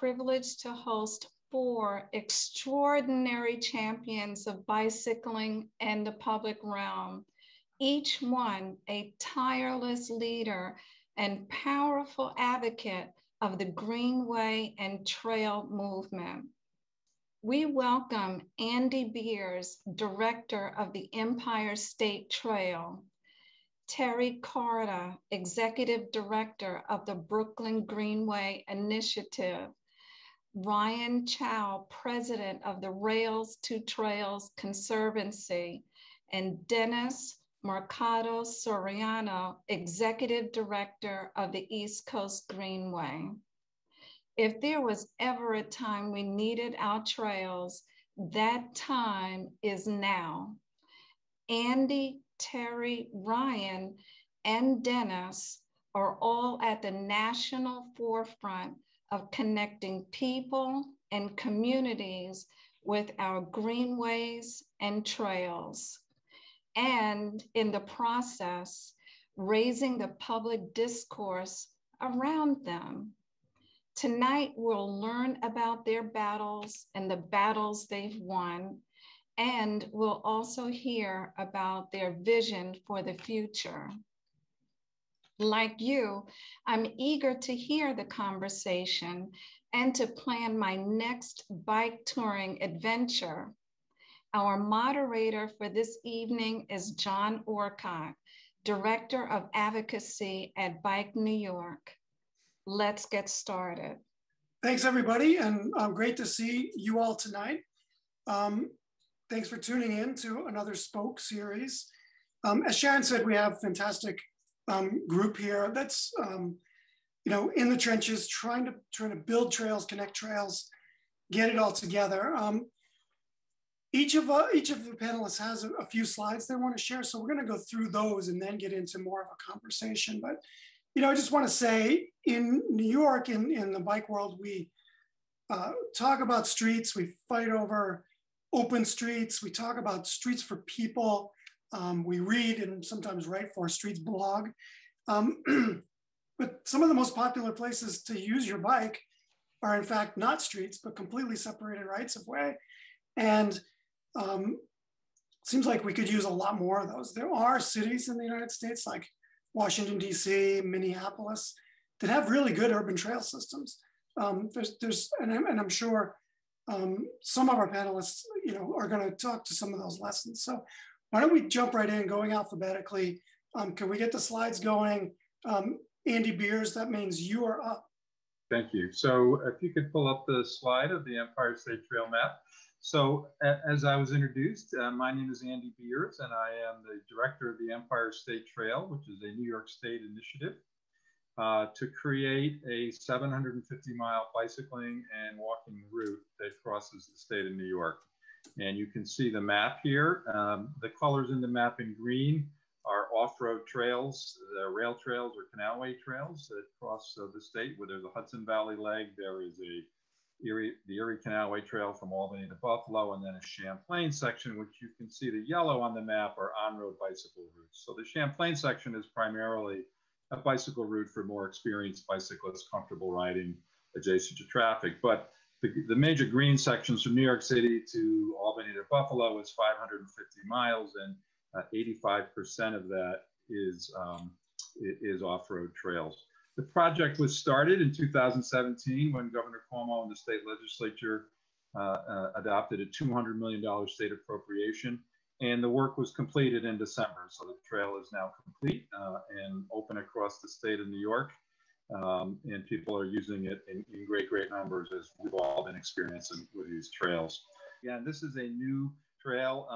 privileged to host four extraordinary champions of bicycling and the public realm, each one a tireless leader and powerful advocate of the greenway and trail movement. We welcome Andy Beers, Director of the Empire State Trail, Terri Carta, Executive Director of the Brooklyn Greenway Initiative, Ryan Chow, President of the Rails to Trails Conservancy, and Dennis Mercado Soriano, Executive Director of the East Coast Greenway. If there was ever a time we needed our trails, that time is now. Andy, Terri, Ryan, and Dennis are all at the national forefront of connecting people and communities with our greenways and trails, and in the process, raising the public discourse around them. Tonight, we'll learn about their battles and the battles they've won, and we'll also hear about their vision for the future. Like you, I'm eager to hear the conversation and to plan my next bike touring adventure. Our moderator for this evening is John Orcutt, Director of Advocacy at Bike New York. Let's get started. Thanks, everybody, and great to see you all tonight. Thanks for tuning in to another Spoke series. As Sharon said, we have a fantastic group here that's in the trenches, trying to build trails, connect trails, get it all together. Each of the panelists has a few slides they want to share, so we're going to go through those and then get into more of a conversation. But I just want to say, in New York, in the bike world, we talk about streets, we fight over open streets, we talk about streets for people, we read and sometimes write for Streetsblog. But some of the most popular places to use your bike are, in fact, not streets, but completely separated rights of way. And seems like we could use a lot more of those. There are cities in the United States like Washington, DC, Minneapolis that have really good urban trail systems. And I'm sure some of our panelists, are gonna talk to some of those lessons. So why don't we jump right in, going alphabetically. Can we get the slides going? Andy Beers, that means you are up. Thank you. So if you could pull up the slide of the Empire State Trail map. So as I was introduced, my name is Andy Beers, and I am the director of the Empire State Trail, which is a New York State initiative to create a 750-mile bicycling and walking route that crosses the state of New York. And you can see the map here. The colors in the map in green are off-road trails, rail trails or canalway trails that cross the state, where there's a Hudson Valley leg, there is the Erie Canalway Trail from Albany to Buffalo, and then a Champlain section, which you can see the yellow on the map are on-road bicycle routes. So the Champlain section is primarily a bicycle route for more experienced bicyclists, comfortable riding adjacent to traffic. But the major green sections from New York City to Albany to Buffalo is 550 miles, and 85% of that is off-road trails. The project was started in 2017 when Governor Cuomo and the state legislature adopted a $200 million state appropriation, and the work was completed in December. So the trail is now complete and open across the state of New York, and people are using it in great numbers, as we've all been experiencing with these trails. Again, this is a new trail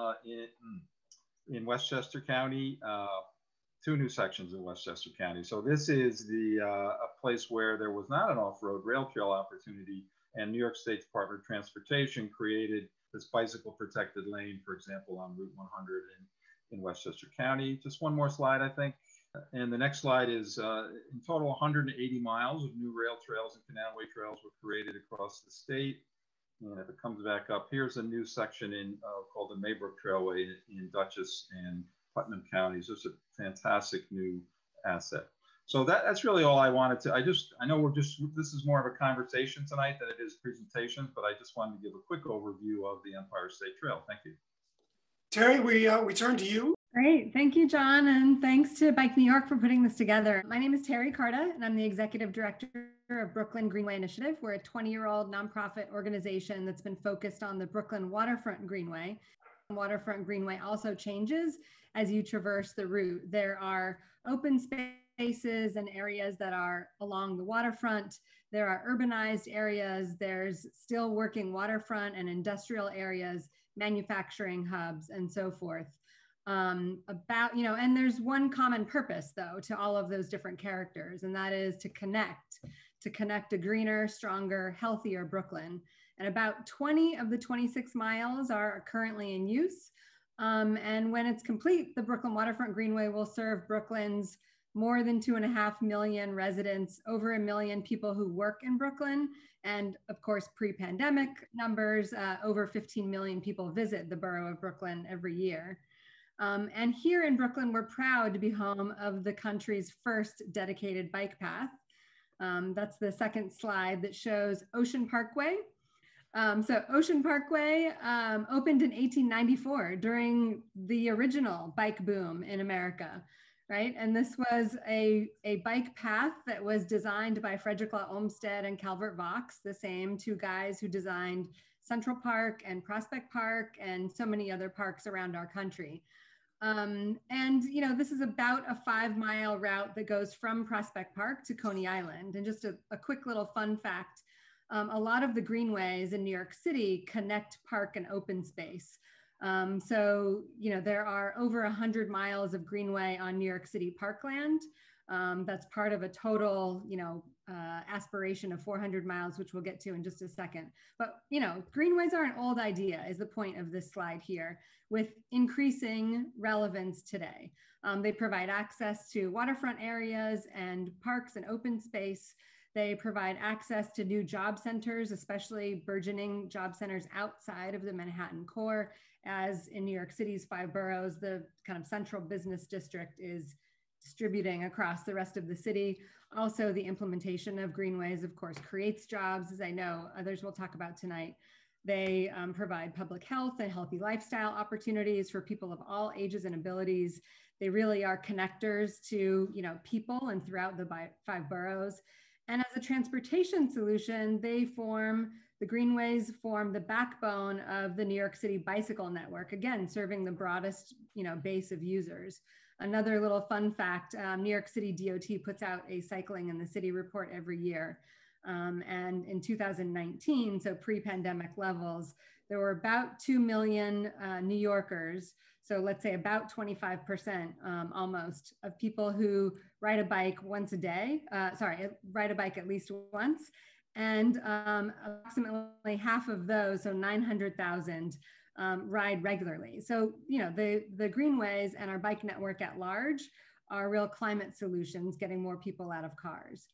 in Westchester County, two new sections in Westchester County. So this is a place where there was not an off-road rail trail opportunity, and New York State Department of Transportation created this bicycle protected lane, for example, on Route 100 in Westchester County. Just one more slide, I think. And the next slide is in total 180 miles of new rail trails and canalway trails were created across the state. And if it comes back up, here's a new section called the Maybrook Trailway in Dutchess and Putnam County. It's just a fantastic new asset. So that's really all I wanted to, I know this is more of a conversation tonight than it is presentations, but I just wanted to give a quick overview of the Empire State Trail. Thank you. Terri, we turn to you. Great. Thank you, John. And thanks to Bike New York for putting this together. My name is Terri Carta, and I'm the executive director of Brooklyn Greenway Initiative. We're a 20-year-old nonprofit organization that's been focused on the Brooklyn Waterfront Greenway. Waterfront Greenway also changes as you traverse the route. There are open spaces and areas that are along the waterfront. There are urbanized areas. There's still working waterfront and industrial areas, manufacturing hubs, and so forth. And there's one common purpose though to all of those different characters, and that is to connect a greener, stronger, healthier Brooklyn. And about 20 of the 26 miles are currently in use. And when it's complete, the Brooklyn Waterfront Greenway will serve Brooklyn's more than 2.5 million residents, over 1 million people who work in Brooklyn. And of course, pre-pandemic numbers, over 15 million people visit the borough of Brooklyn every year. And here in Brooklyn, we're proud to be home of the country's first dedicated bike path. That's the second slide that shows Ocean Parkway. So Ocean Parkway opened in 1894 during the original bike boom in America, right? And this was a bike path that was designed by Frederick Law Olmsted and Calvert Vaux, the same two guys who designed Central Park and Prospect Park and so many other parks around our country. This is about a 5-mile route that goes from Prospect Park to Coney Island. And just a quick little fun fact, a lot of the greenways in New York City connect park and open space. There are over 100 miles of greenway on New York City parkland. That's part of a total, aspiration of 400 miles, which we'll get to in just a second. But, greenways are an old idea is the point of this slide here, with increasing relevance today. They provide access to waterfront areas and parks and open space. They provide access to new job centers, especially burgeoning job centers outside of the Manhattan core, as in New York City's 5 boroughs, the kind of central business district is distributing across the rest of the city. Also, the implementation of greenways, of course, creates jobs, as I know others will talk about tonight. They provide public health and healthy lifestyle opportunities for people of all ages and abilities. They really are connectors to people and throughout the 5 boroughs. And as a transportation solution, the greenways form the backbone of the New York City bicycle network, again, serving the broadest base of users. Another little fun fact, New York City DOT puts out a Cycling in the City report every year. And in 2019, so pre-pandemic levels, there were about 2 million New Yorkers. So let's say about 25% almost of people who ride a bike once a day, ride a bike at least once. And approximately half of those, so 900,000, ride regularly. So, the greenways and our bike network at large are real climate solutions, getting more people out of cars.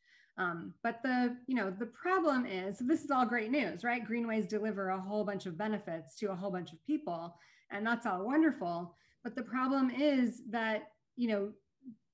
But the problem is, this is all great news, right? Greenways deliver a whole bunch of benefits to a whole bunch of people, and that's all wonderful. But the problem is that,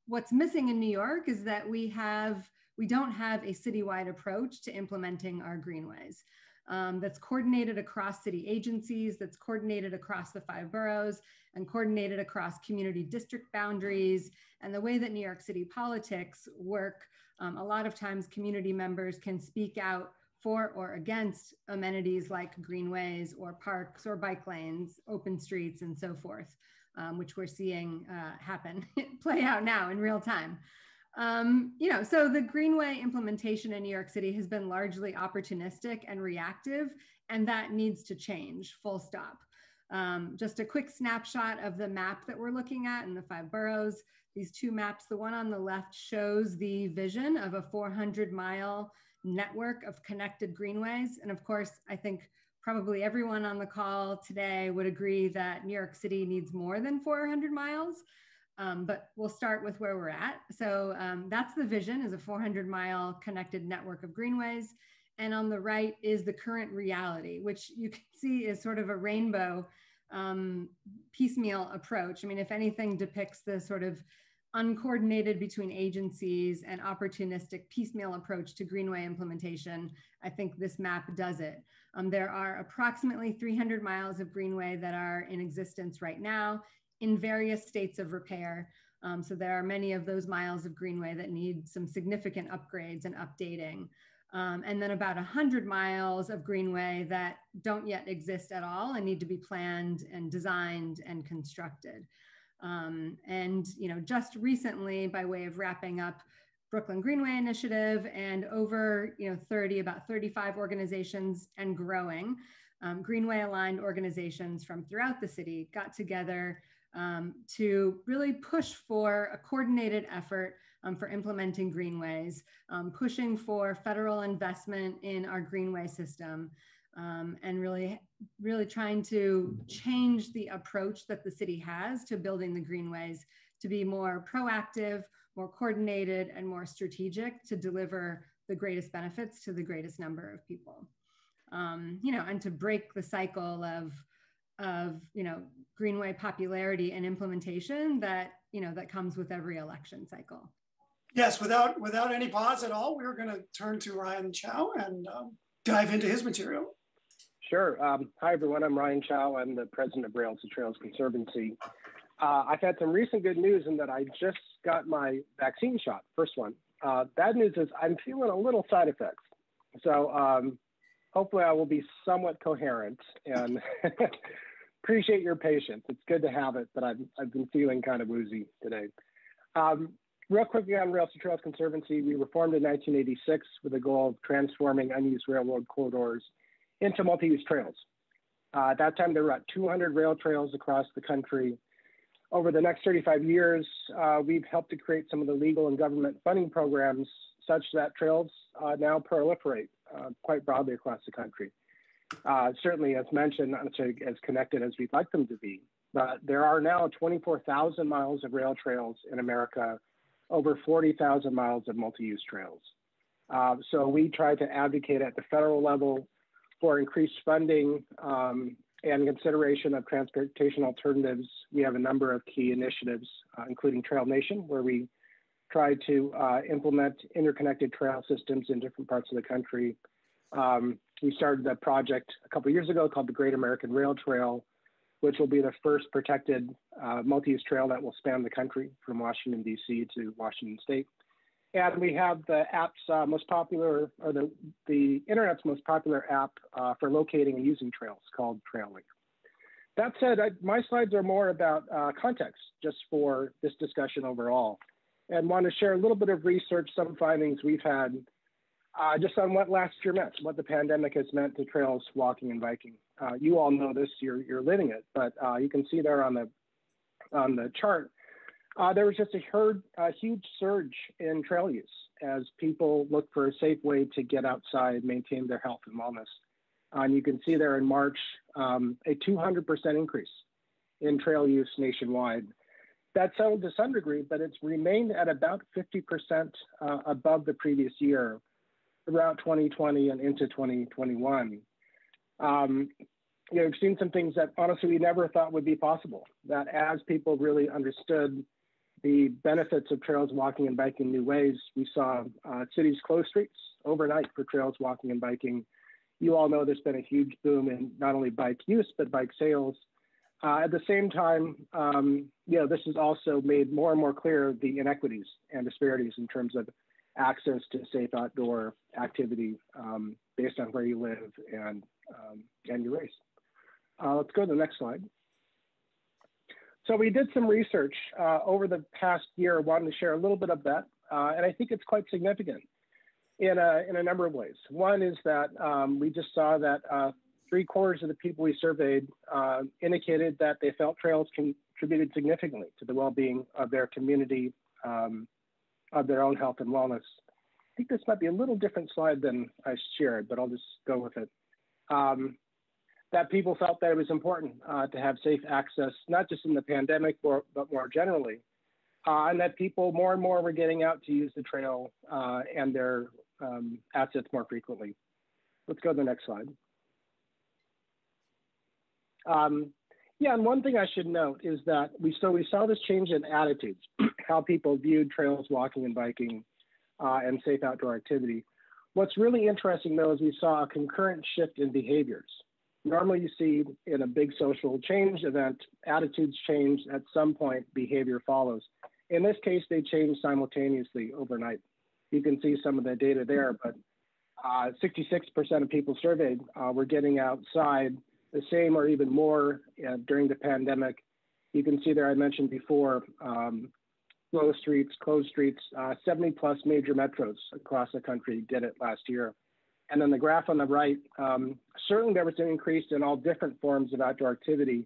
what's missing in New York is that we don't have a citywide approach to implementing our greenways. That's coordinated across city agencies, that's coordinated across the 5 boroughs, and coordinated across community district boundaries. And the way that New York City politics work, a lot of times community members can speak out for or against amenities like greenways or parks or bike lanes, open streets, and so forth, which we're seeing happen, play out now in real time. So the greenway implementation in New York City has been largely opportunistic and reactive, and that needs to change, full stop. Just a quick snapshot of the map that we're looking at in the 5 boroughs. These two maps, the one on the left shows the vision of a 400-mile network of connected greenways. And of course, I think probably everyone on the call today would agree that New York City needs more than 400 miles. But we'll start with where we're at. So that's the vision, is a 400-mile connected network of greenways. And on the right is the current reality, which you can see is sort of a rainbow piecemeal approach. I mean, if anything depicts the sort of uncoordinated between agencies and opportunistic piecemeal approach to greenway implementation, I think this map does it. There are approximately 300 miles of greenway that are in existence right now in various states of repair. So there are many of those miles of greenway that need some significant upgrades and updating. And then about 100 miles of greenway that don't yet exist at all and need to be planned and designed and constructed. And you know, just recently, by way of wrapping up, Brooklyn Greenway Initiative and over 35 organizations and growing, greenway-aligned organizations from throughout the city got together to really push for a coordinated effort for implementing greenways, pushing for federal investment in our greenway system, and really trying to change the approach that the city has to building the greenways to be more proactive, more coordinated, and more strategic to deliver the greatest benefits to the greatest number of people. And to break the cycle of greenway popularity and implementation that comes with every election cycle. Yes, without any pause at all, we're going to turn to Ryan Chow and dive into his material. Sure. Hi, everyone. I'm Ryan Chow. I'm the president of Rails to Trails Conservancy. I've had some recent good news in that I just got my vaccine shot, first one. Bad news is I'm feeling a little side effects. So hopefully I will be somewhat coherent and appreciate your patience. It's good to have it, but I've been feeling kind of woozy today. Real quickly on Rails to Trails Conservancy, we were formed in 1986 with the goal of transforming unused railroad corridors into multi-use trails. At that time, there were about 200 rail trails across the country. Over the next 35 years, we've helped to create some of the legal and government funding programs such that trails now proliferate quite broadly across the country. Certainly, as mentioned, not necessarily as connected as we'd like them to be, but there are now 24,000 miles of rail trails in America, over 40,000 miles of multi-use trails. So we try to advocate at the federal level for increased funding and consideration of transportation alternatives. We have a number of key initiatives, including Trail Nation, where we try to implement interconnected trail systems in different parts of the country. We started a project a couple of years ago called the Great American Rail Trail, which will be the first protected multi-use trail that will span the country from Washington, D.C. to Washington State. And we have the app's most popular, or the internet's most popular app for locating and using trails called Trail Link. That said, my slides are more about context just for this discussion overall, and want to share a little bit of research, some findings we've had just on what last year meant, what the pandemic has meant to trails, walking, and biking. You all know this, you're living it, but you can see there on the chart, there was just a huge surge in trail use as people look for a safe way to get outside, maintain their health and wellness. And you can see there in March, a 200% increase in trail use nationwide. That settled to some degree, but it's remained at about 50% above the previous year, throughout 2020 and into 2021. We've seen some things that honestly we never thought would be possible, that as people really understood the benefits of trails, walking, and biking in new ways, we saw cities close streets overnight for trails, walking, and biking. You all know there's been a huge boom in not only bike use, but bike sales. At the same time, this has also made more and more clear the inequities and disparities in terms of access to safe outdoor activity based on where you live and your race. Let's go to the next slide. So we did some research over the past year, wanted to share a little bit of that, and I think it's quite significant in a number of ways. One is that we just saw that 3/4 of the people we surveyed indicated that they felt trails contributed significantly to the well-being of their community, of their own health and wellness. I think this might be a little different slide than I shared, but I'll just go with it. That people felt that it was important to have safe access, not just in the pandemic, but more generally, and that people more and more were getting out to use the trail and their assets more frequently. Let's go to the next slide. And one thing I should note is that we saw this change in attitudes how people viewed trails, walking and biking, and safe outdoor activity. What's really interesting, though, is we saw a concurrent shift in behaviors. Normally, you see in a big social change event, attitudes change at some point, behavior follows. In this case, they changed simultaneously overnight. You can see some of the data there, but 66% of people surveyed were getting outside the same or even more during the pandemic. You can see there, I mentioned before, slow streets, closed streets, 70 plus major metros across the country did it last year. And then the graph on the right, certainly there was an increase in all different forms of outdoor activity,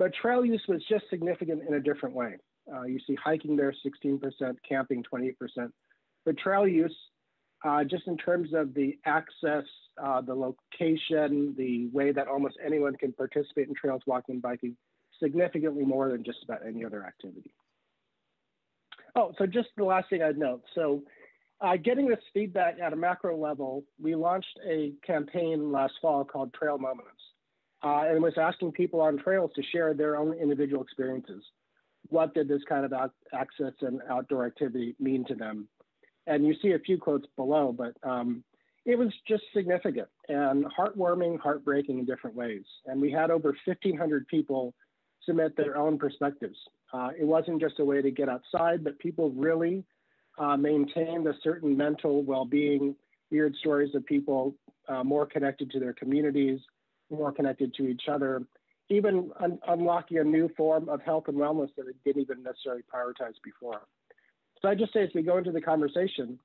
but trail use was just significant in a different way. You see hiking there, 16%, camping, 28%. But trail use, just in terms of the access, the location, the way that almost anyone can participate in trails, walking, and biking, significantly more than just about any other activity. Oh, so just the last thing I'd note. So getting this feedback at a macro level, we launched a campaign last fall called Trail Moments, and was asking people on trails to share their own individual experiences. What did this kind of access and outdoor activity mean to them? And you see a few quotes below, but it was just significant and heartwarming, heartbreaking in different ways. And we had over 1,500 people submit their own perspectives. It wasn't just a way to get outside, but people really maintained a certain mental well-being. We heard stories of people more connected to their communities, more connected to each other, even unlocking a new form of health and wellness that it didn't even necessarily prioritize before. So I just say, as we go into the conversation,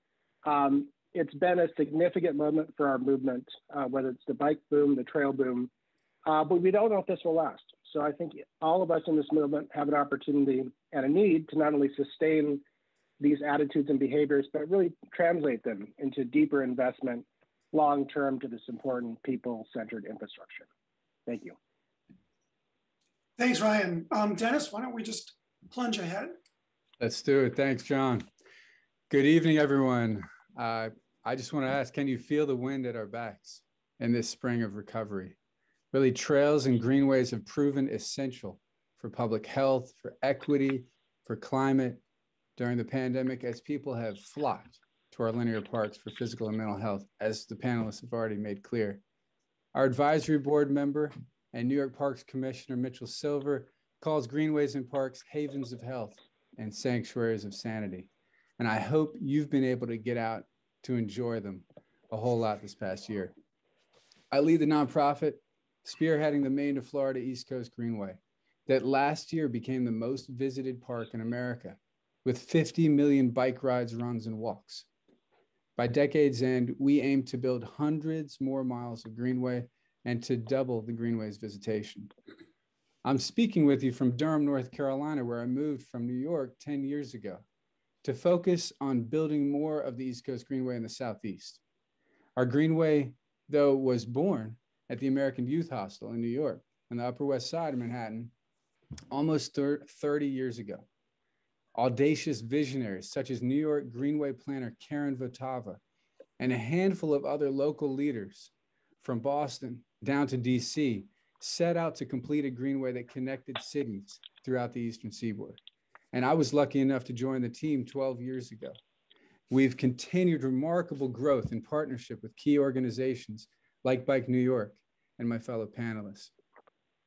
it's been a significant moment for our movement, whether it's the bike boom, the trail boom, but we don't know if this will last. So I think all of us in this movement have an opportunity and a need to not only sustain these attitudes and behaviors, but really translate them into deeper investment long-term to this important people-centered infrastructure. Thank you. Thanks, Ryan. Dennis, why don't we just plunge ahead? Let's do it. Thanks, John. Good evening, everyone. I just want to ask, can you feel the wind at our backs in this spring of recovery? Really, trails and greenways have proven essential for public health, for equity, for climate during the pandemic, as people have flocked to our linear parks for physical and mental health, as the panelists have already made clear. Our advisory board member and New York Parks Commissioner Mitchell Silver calls greenways and parks havens of health and sanctuaries of sanity. And I hope you've been able to get out to enjoy them a whole lot this past year. I lead the nonprofit spearheading the Maine to Florida East Coast Greenway that last year became the most visited park in America, with 50 million bike rides, runs, and walks. By decade's end, we aim to build hundreds more miles of greenway and to double the greenway's visitation. I'm speaking with you from Durham, North Carolina, where I moved from New York 10 years ago to focus on building more of the East Coast Greenway in the Southeast. Our greenway, though, was born at the American Youth Hostel in New York on the Upper West Side of Manhattan almost 30 years ago. Audacious visionaries such as New York Greenway planner Karen Votava and a handful of other local leaders from Boston down to DC set out to complete a greenway that connected cities throughout the Eastern Seaboard. And I was lucky enough to join the team 12 years ago. We've continued remarkable growth in partnership with key organizations like Bike New York and my fellow panelists.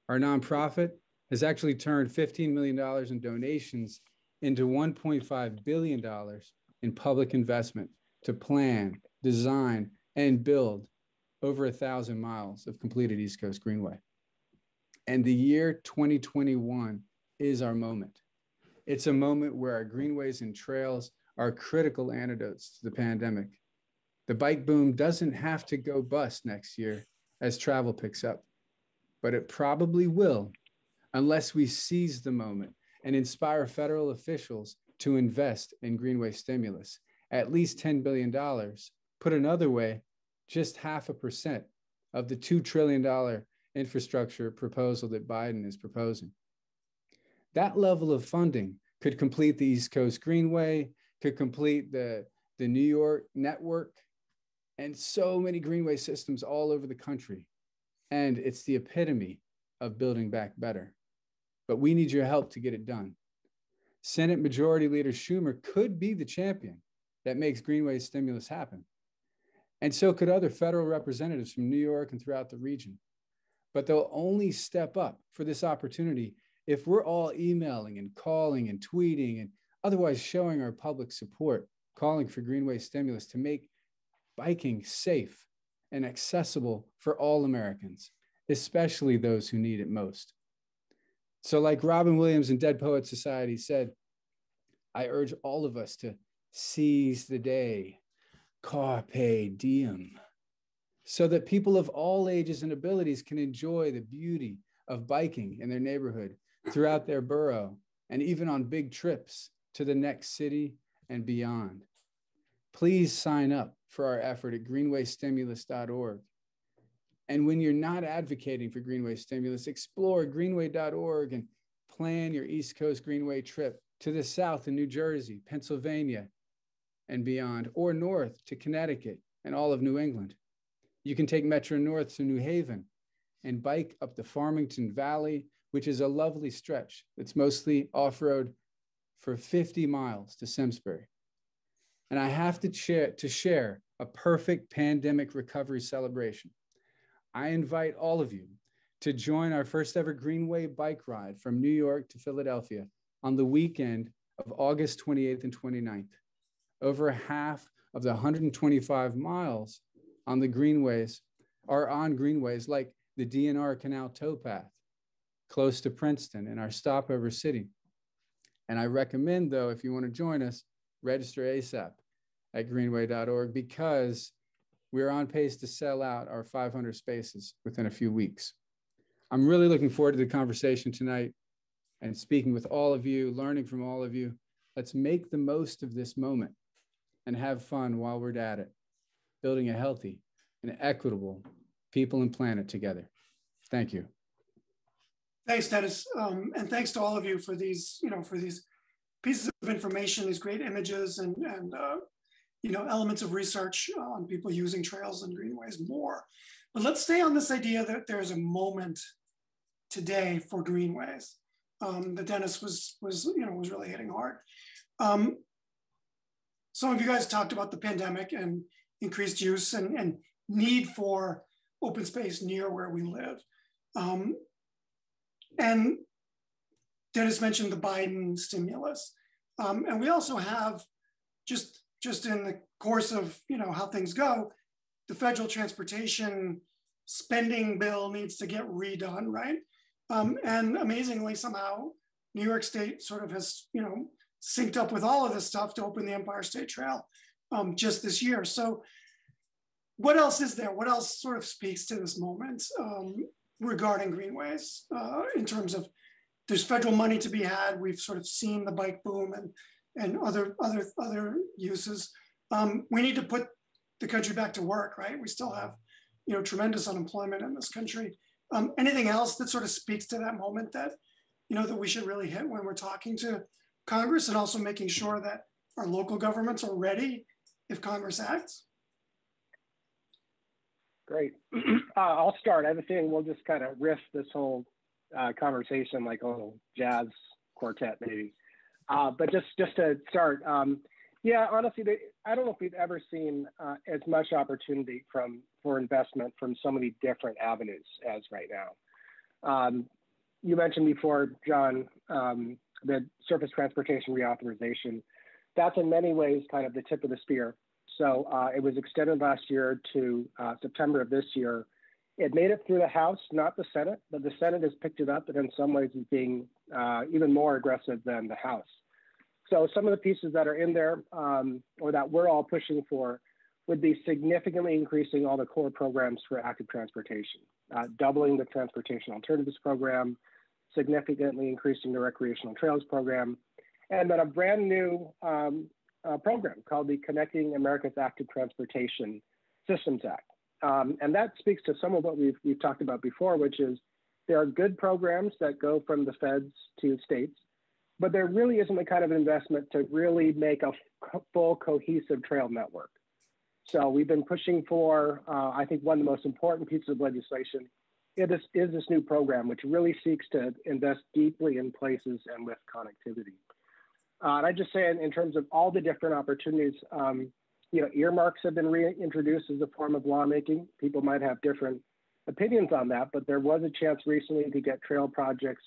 Our nonprofit has actually turned $15 million in donations into $1.5 billion in public investment to plan, design, and build over 1,000 miles of completed East Coast Greenway. And the year 2021 is our moment. It's a moment where our greenways and trails are critical antidotes to the pandemic. The bike boom doesn't have to go bust next year as travel picks up, but it probably will unless we seize the moment and inspire federal officials to invest in greenway stimulus, at least $10 billion. Put another way, just 0.5% of the $2 trillion infrastructure proposal that Biden is proposing. That level of funding could complete the East Coast Greenway, could complete the New York network, and so many greenway systems all over the country. And it's the epitome of building back better. But we need your help to get it done. Senate Majority Leader Schumer could be the champion that makes Greenway's stimulus happen. And so could other federal representatives from New York and throughout the region. But they'll only step up for this opportunity if we're all emailing and calling and tweeting and otherwise showing our public support, calling for Greenway stimulus to make biking safe and accessible for all Americans, especially those who need it most. So like Robin Williams in Dead Poets Society said, I urge all of us to seize the day, carpe diem, so that people of all ages and abilities can enjoy the beauty of biking in their neighborhood, throughout their borough, and even on big trips to the next city and beyond. Please sign up for our effort at greenwaystimulus.org. And when you're not advocating for Greenway stimulus, explore greenway.org and plan your East Coast Greenway trip to the south in New Jersey, Pennsylvania, and beyond, or north to Connecticut and all of New England. You can take Metro North to New Haven and bike up the Farmington Valley, which is a lovely stretch that's mostly off-road, for 50 miles to Simsbury. And I have to share a perfect pandemic recovery celebration. I invite all of you to join our first ever Greenway bike ride from New York to Philadelphia on the weekend of August 28th and 29th. Over half of the 125 miles on the greenways are on greenways like the DNR Canal towpath, close to Princeton in our stopover city. And I recommend, though, if you want to join us, register ASAP at greenway.org, because we're on pace to sell out our 500 spaces within a few weeks. I'm really looking forward to the conversation tonight and speaking with all of you, learning from all of you. Let's make the most of this moment and have fun while we're at it, building a healthy and equitable people and planet together. Thank you. Thanks, Dennis, and thanks to all of you for these, for these pieces of information, these great images, and elements of research on people using trails and greenways more. But let's stay on this idea that there's a moment today for greenways that Dennis was really hitting hard. Some of you guys talked about the pandemic and increased use and need for open space near where we live. And Dennis mentioned the Biden stimulus. And we also have, just in the course of how things go, the federal transportation spending bill needs to get redone, right? And amazingly, somehow, New York State sort of has synced up with all of this stuff to open the Empire State Trail just this year. So what else is there? What else sort of speaks to this moment? Regarding greenways in terms of there's federal money to be had. We've sort of seen the bike boom and other uses. We need to put the country back to work, right? We still have tremendous unemployment in this country. Anything else that sort of speaks to that moment that that we should really hit when we're talking to Congress and also making sure that our local governments are ready if Congress acts? Great. I'll start. I have a feeling we'll just kind of riff this whole conversation like a little jazz quartet, maybe. But just to start, yeah, honestly, I don't know if we've ever seen as much opportunity for investment from so many different avenues as right now. You mentioned before, John, the surface transportation reauthorization. That's in many ways kind of the tip of the spear. So it was extended last year to September of this year. It made it through the House, not the Senate, but the Senate has picked it up and in some ways is being even more aggressive than the House. So some of the pieces that are in there or that we're all pushing for would be significantly increasing all the core programs for active transportation, doubling the Transportation Alternatives Program, significantly increasing the Recreational Trails Program, and then a brand new program called the Connecting America's Active Transportation Systems Act. And that speaks to some of what we've talked about before, which is there are good programs that go from the feds to states, but there really isn't the kind of investment to really make a full cohesive trail network. So we've been pushing for, I think one of the most important pieces of legislation is this new program, which really seeks to invest deeply in places and with connectivity. And I just say in terms of all the different opportunities, earmarks have been reintroduced as a form of lawmaking. People might have different opinions on that, but there was a chance recently to get trail projects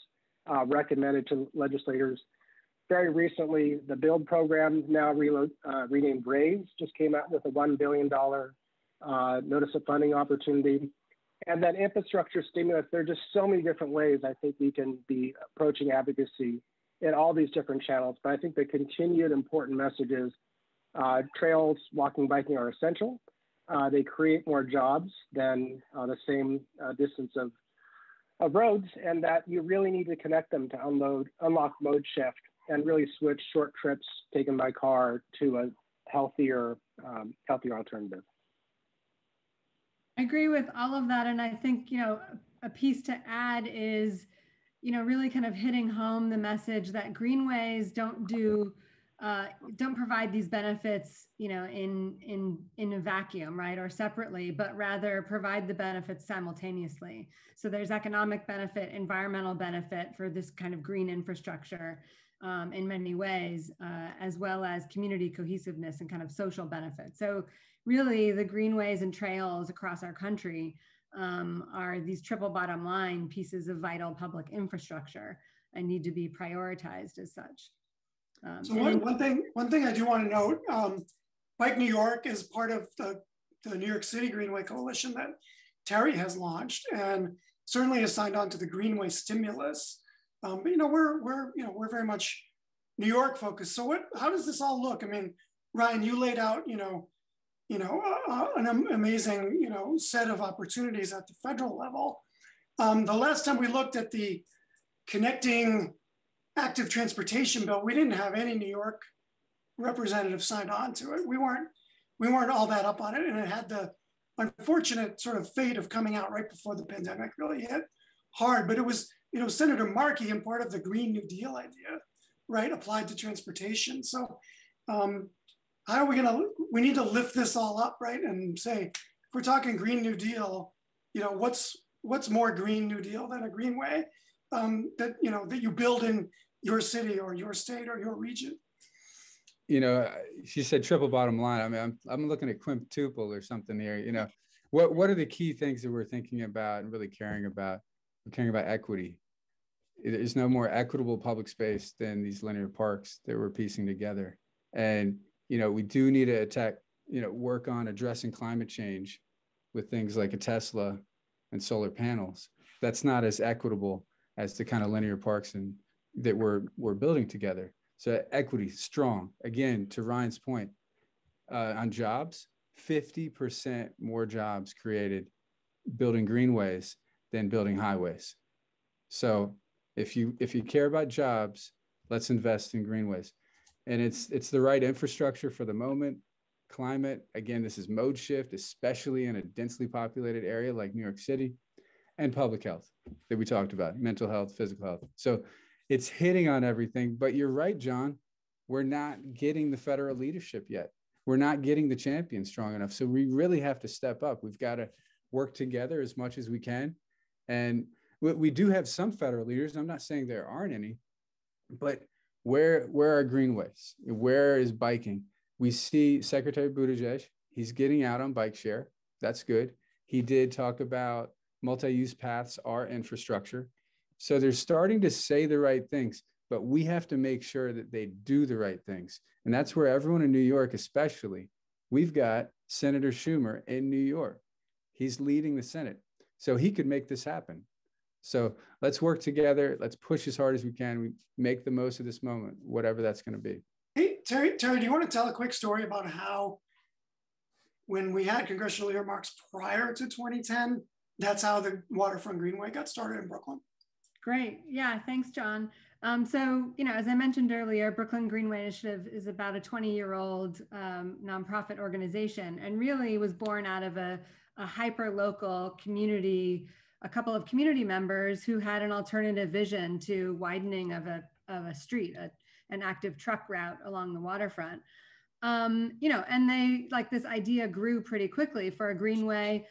recommended to legislators. Very recently, the BUILD program, now renamed Raise, just came out with a $1 billion notice of funding opportunity. And then infrastructure stimulus, there are just so many different ways I think we can be approaching advocacy in all these different channels. But I think the continued important message is trails, walking, biking are essential. They create more jobs than the same distance of roads, and that you really need to connect them to unlock mode shift and really switch short trips taken by car to a healthier alternative. I agree with all of that. And I think, a piece to add is, really kind of hitting home the message that greenways don't provide these benefits, in a vacuum, right, or separately, but rather provide the benefits simultaneously. So there's economic benefit, environmental benefit for this kind of green infrastructure in many ways, as well as community cohesiveness and kind of social benefit. So really the greenways and trails across our country are these triple bottom line pieces of vital public infrastructure and need to be prioritized as such. So one thing I do want to note, Bike New York is part of the New York City Greenway Coalition that Terri has launched, and certainly has signed on to the Greenway stimulus. But we're very much New York focused. So how does this all look? I mean, Ryan, you laid out an amazing set of opportunities at the federal level. The last time we looked at the Connecting Active Transportation bill, we didn't have any New York representative signed on to it. We weren't all that up on it, and it had the unfortunate sort of fate of coming out right before the pandemic really hit hard. But it was Senator Markey and part of the Green New Deal idea, right, applied to transportation. So how are we need to lift this all up, right, and say, if we're talking Green New Deal, what's more Green New Deal than a greenway that you build in your city or your state or your region? She said triple bottom line. I mean, I'm looking at quintuple or something here. What are the key things that we're thinking about and really caring about? We're caring about equity. There's no more equitable public space than these linear parks that we're piecing together. And, we do need to work on addressing climate change with things like a Tesla and solar panels. That's not as equitable as the kind of linear parks that we're building together. So equity, strong. Again, to Ryan's point, on jobs, 50% more jobs created building greenways than building highways. So if you care about jobs, let's invest in greenways. And it's the right infrastructure for the moment. Climate, again, this is mode shift, especially in a densely populated area like New York City. And public health that we talked about, mental health, physical health. So it's hitting on everything, but you're right, John, we're not getting the federal leadership yet. We're not getting the champions strong enough. So we really have to step up. We've got to work together as much as we can. And we do have some federal leaders. I'm not saying there aren't any, but where are greenways? Where is biking? We see Secretary Buttigieg, he's getting out on bike share. That's good. He did talk about multi-use paths are infrastructure. So they're starting to say the right things, but we have to make sure that they do the right things. And that's where everyone in New York, especially, we've got Senator Schumer in New York. He's leading the Senate. So he could make this happen. So let's work together. Let's push as hard as we can. We make the most of this moment, whatever that's going to be. Hey, Terri, do you want to tell a quick story about how, when we had congressional earmarks prior to 2010, that's how the Waterfront Greenway got started in Brooklyn? Great. Yeah, thanks, John. As I mentioned earlier, Brooklyn Greenway Initiative is about a 20-year-old nonprofit organization, and really was born out of a hyper-local community, a couple of community members who had an alternative vision to widening of a street, an active truck route along the waterfront. You know, and they, like, this idea grew pretty quickly for a greenway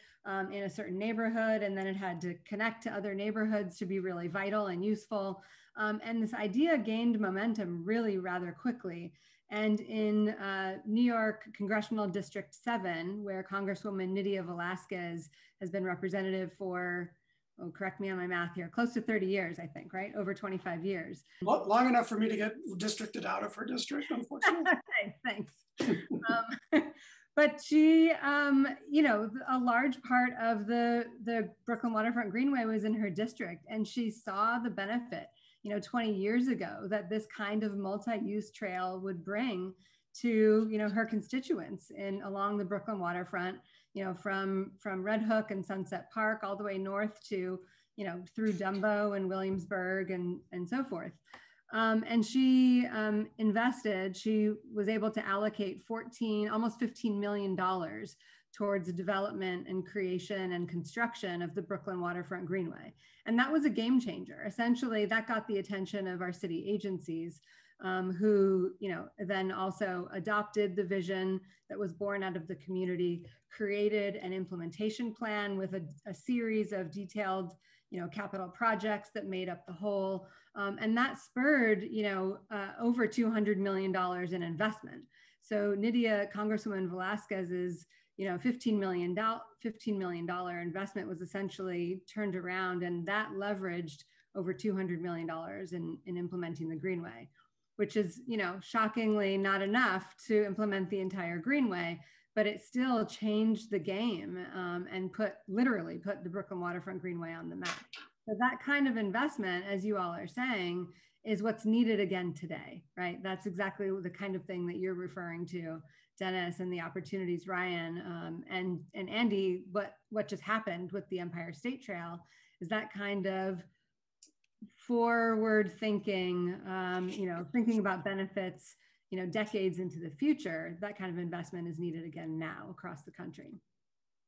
in a certain neighborhood, and then it had to connect to other neighborhoods to be really vital and useful. And this idea gained momentum really rather quickly. And in New York Congressional District 7, where Congresswoman Nydia Velasquez has been representative for, oh, correct me on my math here, close to 30 years, I think, right? Over 25 years. Long enough for me to get districted out of her district, unfortunately. Thanks. But she, you know, a large part of the Brooklyn Waterfront Greenway was in her district, and she saw the benefit, you know, 20 years ago that this kind of multi-use trail would bring to, you know, her constituents in along the Brooklyn waterfront, you know, from Red Hook and Sunset Park all the way north to, you know, through Dumbo and Williamsburg and so forth. And she invested, she was able to allocate almost $15 million towards the development and creation and construction of the Brooklyn Waterfront Greenway. And that was a game changer. Essentially, that got the attention of our city agencies, who, you know, then also adopted the vision that was born out of the community, created an implementation plan with a series of detailed, you know, capital projects that made up the whole. And that spurred, you know, over $200 million in investment. So Nydia, Congresswoman Velasquez's, you know, $15 million investment was essentially turned around, and that leveraged over $200 million in implementing the Greenway, which is, you know, shockingly not enough to implement the entire Greenway, but it still changed the game and literally put the Brooklyn Waterfront Greenway on the map. So that kind of investment, as you all are saying, is what's needed again today, right? That's exactly the kind of thing that you're referring to, Dennis, and the opportunities, Ryan, and Andy, what just happened with the Empire State Trail is that kind of forward thinking, you know, thinking about benefits, you know, decades into the future. That kind of investment is needed again now across the country.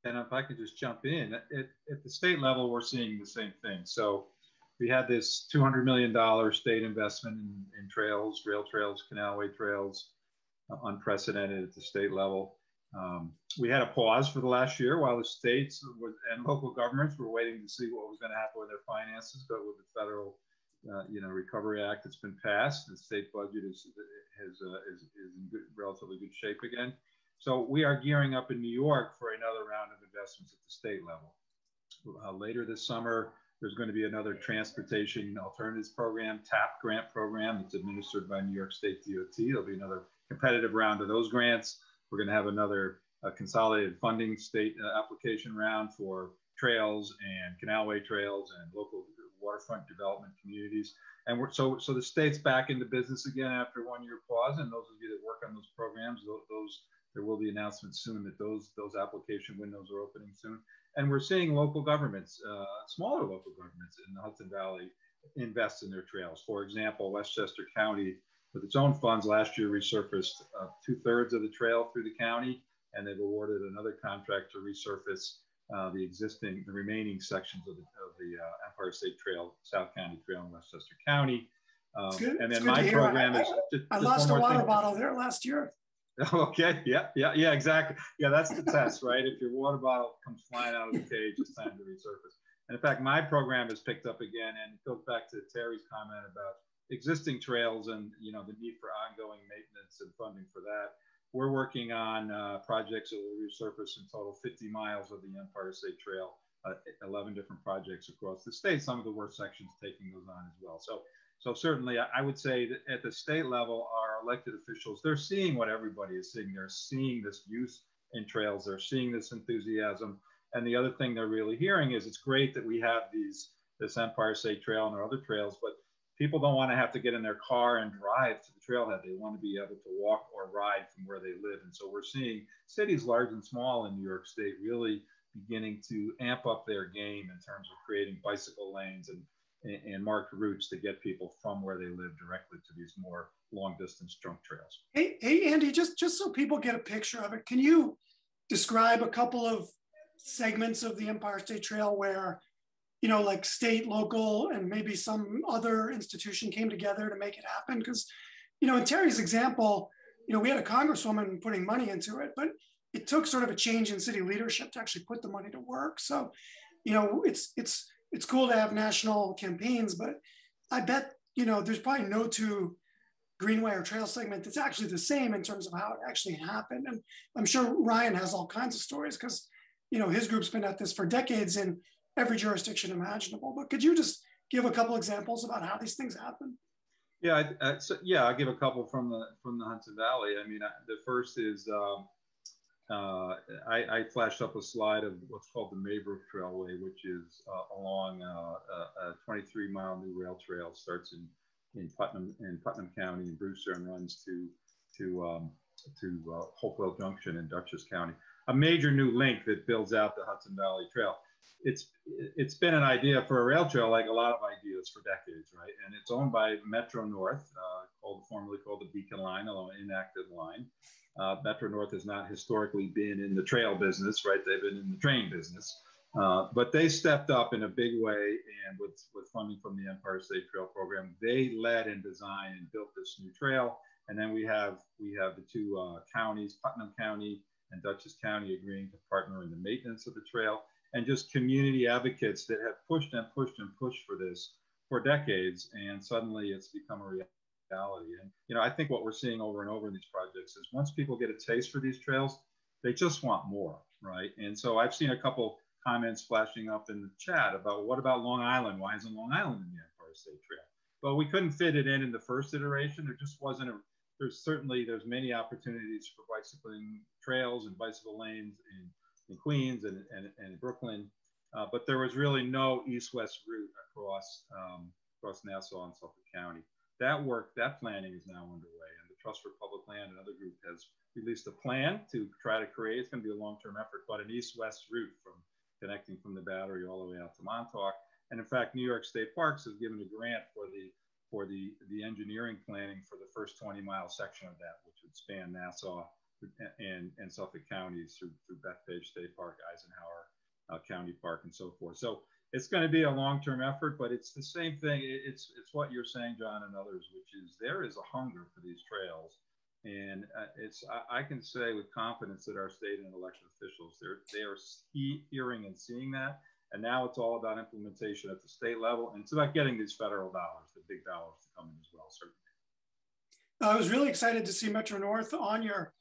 And if I could just jump in, at the state level, we're seeing the same thing. So we had this $200 million state investment in trails, rail trails, canalway trails, unprecedented at the state level. We had a pause for the last year while the states and local governments were waiting to see what was going to happen with their finances. But with the federal, you know, Recovery Act that's been passed, the state budget is in good, relatively good shape again. So we are gearing up in New York for another round of investments at the state level. Later this summer, there's going to be another transportation alternatives program, TAP grant program, that's administered by New York State DOT. There'll be another competitive round of those grants. We're going to have another consolidated funding state application round for trails and canalway trails and local waterfront development communities. And we're, so the state's back into business again after 1 year pause. And those of you that work on those programs, there will be announcements soon that those application windows are opening soon. And we're seeing local governments, smaller local governments in the Hudson Valley, invest in their trails. For example, Westchester County, with its own funds, last year resurfaced 2/3 of the trail through the county, and they've awarded another contract to resurface the remaining sections of the Empire State Trail, South County Trail in Westchester County. And then my program is... I lost a water bottle there last year. Okay, yeah, exactly. Yeah, that's the test, right? If your water bottle comes flying out of the cage, it's time to resurface. And in fact, my program has picked up again, and it goes back to Terry's comment about existing trails and, you know, the need for ongoing maintenance and funding for that. We're working on projects that will resurface in total 50 miles of the Empire State Trail, 11 different projects across the state, some of the worst sections taking those on as well. So certainly I would say that at the state level, our elected officials, they're seeing what everybody is seeing. They're seeing this use in trails. They're seeing this enthusiasm. And the other thing they're really hearing is it's great that we have this Empire State Trail and our other trails, but people don't want to have to get in their car and drive to the trailhead. They want to be able to walk or ride from where they live. And so we're seeing cities large and small in New York State really beginning to amp up their game in terms of creating bicycle lanes and marked routes to get people from where they live directly to these more long distance junk trails. Hey Andy, just so people get a picture of it, can you describe a couple of segments of the Empire State Trail where, you know, like state, local, and maybe some other institution came together to make it happen? Because, you know, in Terry's example, you know, we had a congresswoman putting money into it, but it took sort of a change in city leadership to actually put the money to work. So, you know, it's cool to have national campaigns, but I bet, you know, there's probably no two greenway or trail segment that's actually the same in terms of how it actually happened. And I'm sure Ryan has all kinds of stories because, you know, his group's been at this for decades in every jurisdiction imaginable. But could you just give a couple examples about how these things happen? Yeah, I'll give a couple from the Hudson Valley. I mean, the first is I flashed up a slide of what's called the Maybrook Trailway, which is along a 23-mile new rail trail, starts in Putnam County and Brewster and runs to Hopewell Junction in Dutchess County. A major new link that builds out the Hudson Valley Trail. It's been an idea for a rail trail, like a lot of ideas, for decades, right? And it's owned by Metro North, formerly called the Beacon Line, although an inactive line. Metro North has not historically been in the trail business, right? They've been in the train business. But they stepped up in a big way, and with funding from the Empire State Trail program, they led and designed and built this new trail. And then we have the two counties, Putnam County and Dutchess County, agreeing to partner in the maintenance of the trail, and just community advocates that have pushed and pushed and pushed for this for decades, and suddenly it's become a reality. And you know, I think what we're seeing over and over in these projects is once people get a taste for these trails, they just want more, right? And so I've seen a couple comments flashing up in the chat about, what about Long Island? Why isn't Long Island in the Empire State Trail? Well, we couldn't fit it in the first iteration. There just wasn't there's many opportunities for bicycling trails and bicycle lanes in Queens and Brooklyn, but there was really no east-west route across Nassau and Suffolk County. That work, that planning is now underway, and the Trust for Public Land, another group, has released a plan to try to create, it's gonna be a long-term effort, but an east-west route connecting from the Battery all the way out to Montauk. And in fact, New York State Parks has given a grant for the engineering planning for the first 20-mile section of that, which would span Nassau and Suffolk counties through Bethpage State Park, Eisenhower County Park, and so forth. So it's going to be a long-term effort, but it's the same thing. It's what you're saying, John, and others, which is there is a hunger for these trails. And I can say with confidence that our state and elected officials, they are hearing and seeing that. And now it's all about implementation at the state level. And it's about getting these federal dollars, the big dollars, to come in as well, certainly. I was really excited to see Metro North on your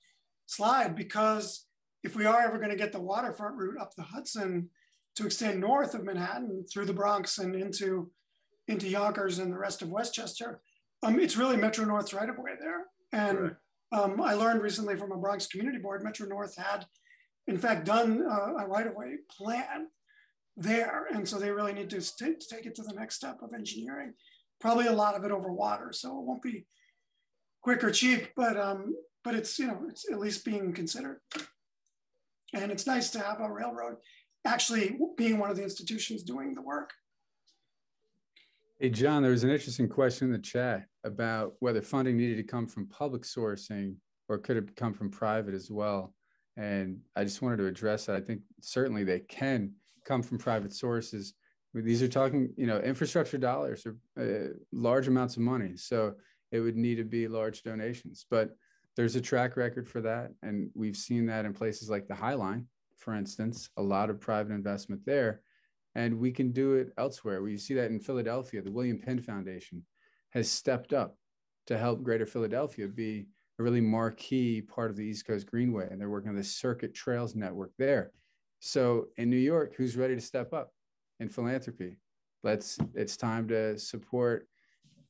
slide, because if we are ever going to get the waterfront route up the Hudson to extend north of Manhattan through the Bronx and into Yonkers and the rest of Westchester, it's really Metro North's right of way there. And right. I learned recently from a Bronx community board, Metro North had, in fact, done a right-of-way plan there. And so they really need to take it to the next step of engineering, probably a lot of it over water. So it won't be quick or cheap, but it's, you know, it's at least being considered. And it's nice to have a railroad actually being one of the institutions doing the work. Hey, John, there was an interesting question in the chat about whether funding needed to come from public sourcing or could it come from private as well. And I just wanted to address that. I think certainly they can come from private sources. These are talking, you know, infrastructure dollars or large amounts of money. So it would need to be large donations, but there's a track record for that. And we've seen that in places like the High Line, for instance, a lot of private investment there. And we can do it elsewhere. We see that in Philadelphia. The William Penn Foundation has stepped up to help Greater Philadelphia be a really marquee part of the East Coast Greenway. And they're working on the Circuit Trails Network there. So in New York, who's ready to step up in philanthropy? It's time to support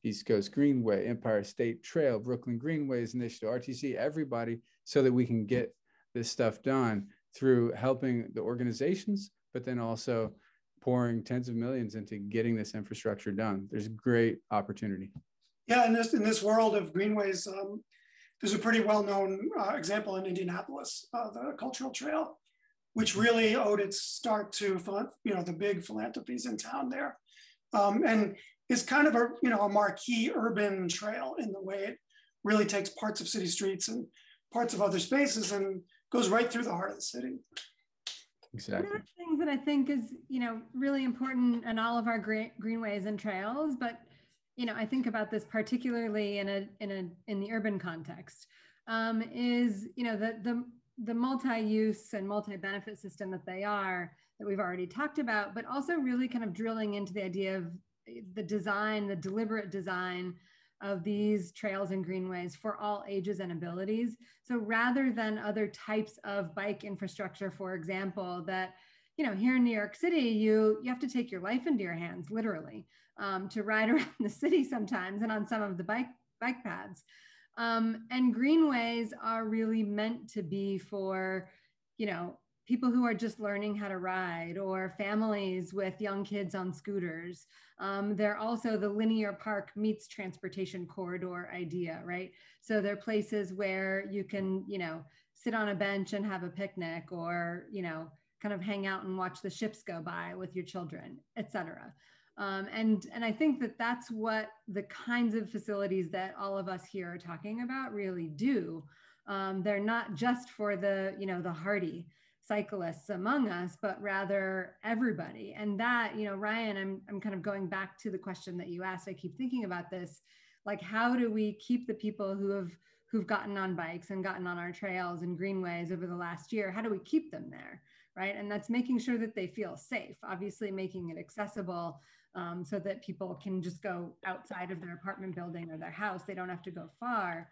East Coast Greenway, Empire State Trail, Brooklyn Greenway's initiative, RTC, everybody, so that we can get this stuff done through helping the organizations, but then also pouring tens of millions into getting this infrastructure done. There's great opportunity. Yeah, and in this world of greenways, there's a pretty well-known example in Indianapolis, the Cultural Trail, which really owed its start to, you know, the big philanthropies in town there, and is kind of a, you know, a marquee urban trail in the way it really takes parts of city streets and parts of other spaces and goes right through the heart of the city. Exactly. One of the things that I think is, you know, really important in all of our greenways and trails, but, you know, I think about this particularly in the urban context. is, you know, the multi-use and multi-benefit system that they are, that we've already talked about, but also really kind of drilling into the idea of the design, the deliberate design of these trails and greenways for all ages and abilities. So rather than other types of bike infrastructure, for example, that, you know, here in New York City, you have to take your life into your hands, literally, to ride around the city sometimes and on some of the bike paths. And greenways are really meant to be for, you know, people who are just learning how to ride, or families with young kids on scooters. They're also the linear park meets transportation corridor idea, right? So they're places where you can, you know, sit on a bench and have a picnic, or, you know, kind of hang out and watch the ships go by with your children, et cetera. And I think that that's what the kinds of facilities that all of us here are talking about really do. They're not just for the, you know, the hardy cyclists among us, but rather everybody. And that, you know, Ryan, I'm kind of going back to the question that you asked. I keep thinking about this, like, how do we keep the people who've gotten on bikes and gotten on our trails and greenways over the last year, how do we keep them there, right? And that's making sure that they feel safe, obviously making it accessible, so that people can just go outside of their apartment building or their house. They don't have to go far.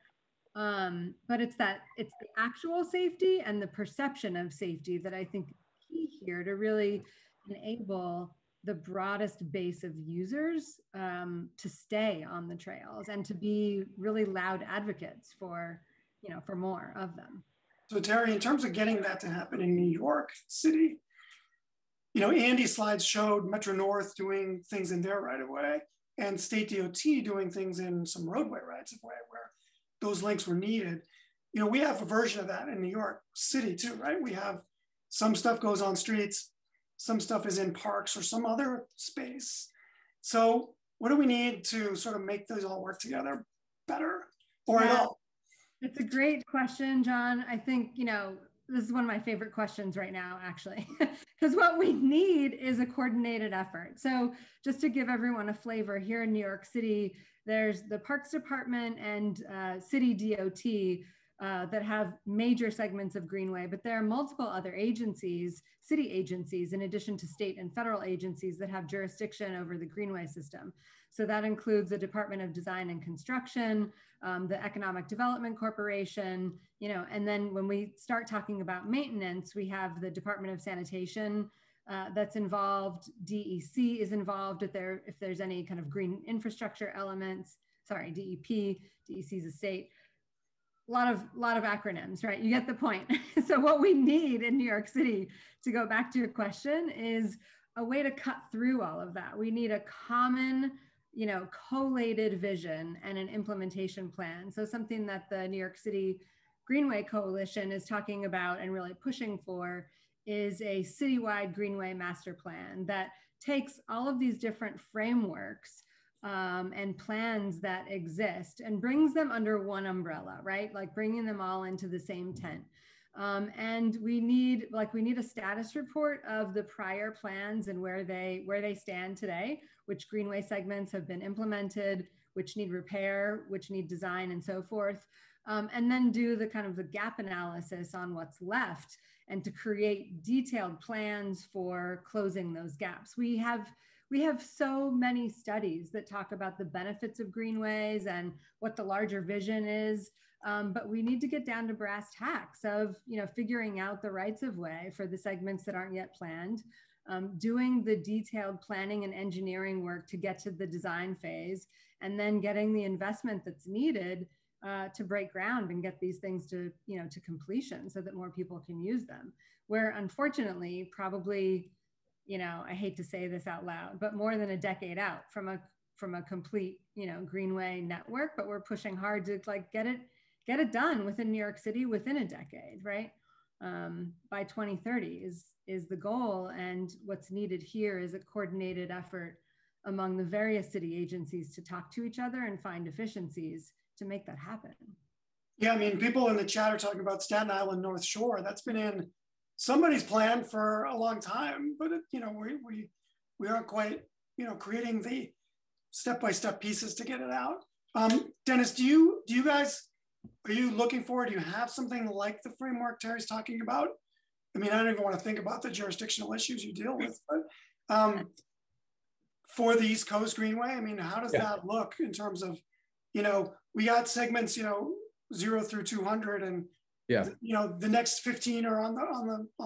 But it's the actual safety and the perception of safety that I think is key here to really enable the broadest base of users to stay on the trails and to be really loud advocates for, you know, for more of them. So Terri, in terms of getting that to happen in New York City, you know, Andy's slides showed Metro North doing things in their right of way and State DOT doing things in some roadway rights of way where those links were needed. You know, we have a version of that in New York City too, right? We have some stuff goes on streets, some stuff is in parks or some other space. So what do we need to sort of make those all work together better or at all? It's a great question, John. I think, you know, this is one of my favorite questions right now, actually, because what we need is a coordinated effort. So just to give everyone a flavor, here in New York City, there's the Parks Department and City DOT that have major segments of Greenway, but there are multiple other agencies, city agencies, in addition to state and federal agencies that have jurisdiction over the Greenway system. So that includes the Department of Design and Construction, the Economic Development Corporation, you know, and then when we start talking about maintenance, we have the Department of Sanitation that's involved, DEC is involved if there's any kind of green infrastructure elements, sorry, DEP, DEC is a state. A lot of acronyms, right? You get the point. So what we need in New York City, to go back to your question, is a way to cut through all of that. We need a common, you know, collated vision and an implementation plan. So something that the New York City Greenway Coalition is talking about and really pushing for is a citywide Greenway master plan that takes all of these different frameworks and plans that exist and brings them under one umbrella, right? Like bringing them all into the same tent. And we need a status report of the prior plans and where they stand today, which Greenway segments have been implemented, which need repair, which need design, and so forth. And then do the kind of the gap analysis on what's left and to create detailed plans for closing those gaps. We have so many studies that talk about the benefits of greenways and what the larger vision is, but we need to get down to brass tacks of, you know, figuring out the rights of way for the segments that aren't yet planned, doing the detailed planning and engineering work to get to the design phase, and then getting the investment that's needed to break ground and get these things to, you know, to completion so that more people can use them. Where unfortunately, probably, you know, I hate to say this out loud, but more than a decade out from a complete, you know, Greenway network, but we're pushing hard to like get it done within New York City within a decade, right? By 2030 is the goal. And what's needed here is a coordinated effort among the various city agencies to talk to each other and find efficiencies to make that happen. Yeah, I mean, people in the chat are talking about Staten Island North Shore. That's been in somebody's plan for a long time, but it, you know, we aren't quite, you know, creating the step-by-step pieces to get it out. Dennis, do you guys Are you looking for, do you have something like the framework Terry's talking about? I mean, I don't even want to think about the jurisdictional issues you deal with, but for the East Coast Greenway, I mean, how does that look in terms of, you know, we got segments, you know, 0 through 200 and, you know, the next 15 are on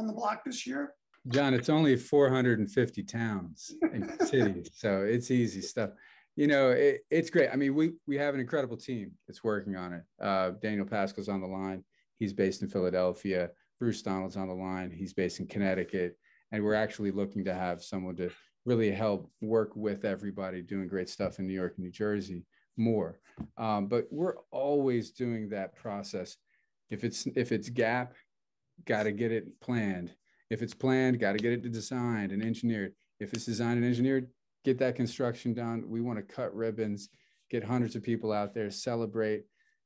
the block this year. John, it's only 450 towns and cities, so it's easy stuff. You know, it's great. I mean, we have an incredible team that's working on it. Daniel Pascal's on the line. He's based in Philadelphia. Bruce Donald's on the line. He's based in Connecticut. And we're actually looking to have someone to really help work with everybody doing great stuff in New York and New Jersey more. But we're always doing that process. If it's gap, got to get it planned. If it's planned, got to get it designed and engineered. If it's designed and engineered, get that construction done. We want to cut ribbons, get hundreds of people out there, celebrate,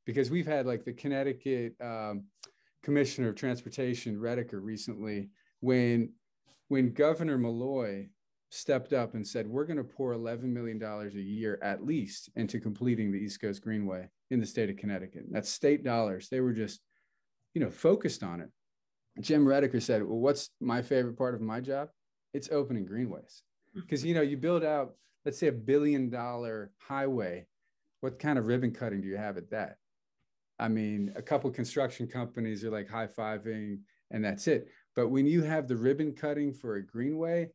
because we've had like the Connecticut Commissioner of Transportation, Rediker, recently, when Governor Malloy stepped up and said, we're going to pour $11 million a year at least into completing the East Coast Greenway in the state of Connecticut. That's state dollars. They were just, you know, focused on it. Jim Rediker said, well, what's my favorite part of my job? It's opening greenways. Because, you know, you build out, let's say, $1 billion highway. What kind of ribbon cutting do you have at that? I mean, a couple of construction companies are like high-fiving and that's it. But when you have the ribbon cutting for a greenway,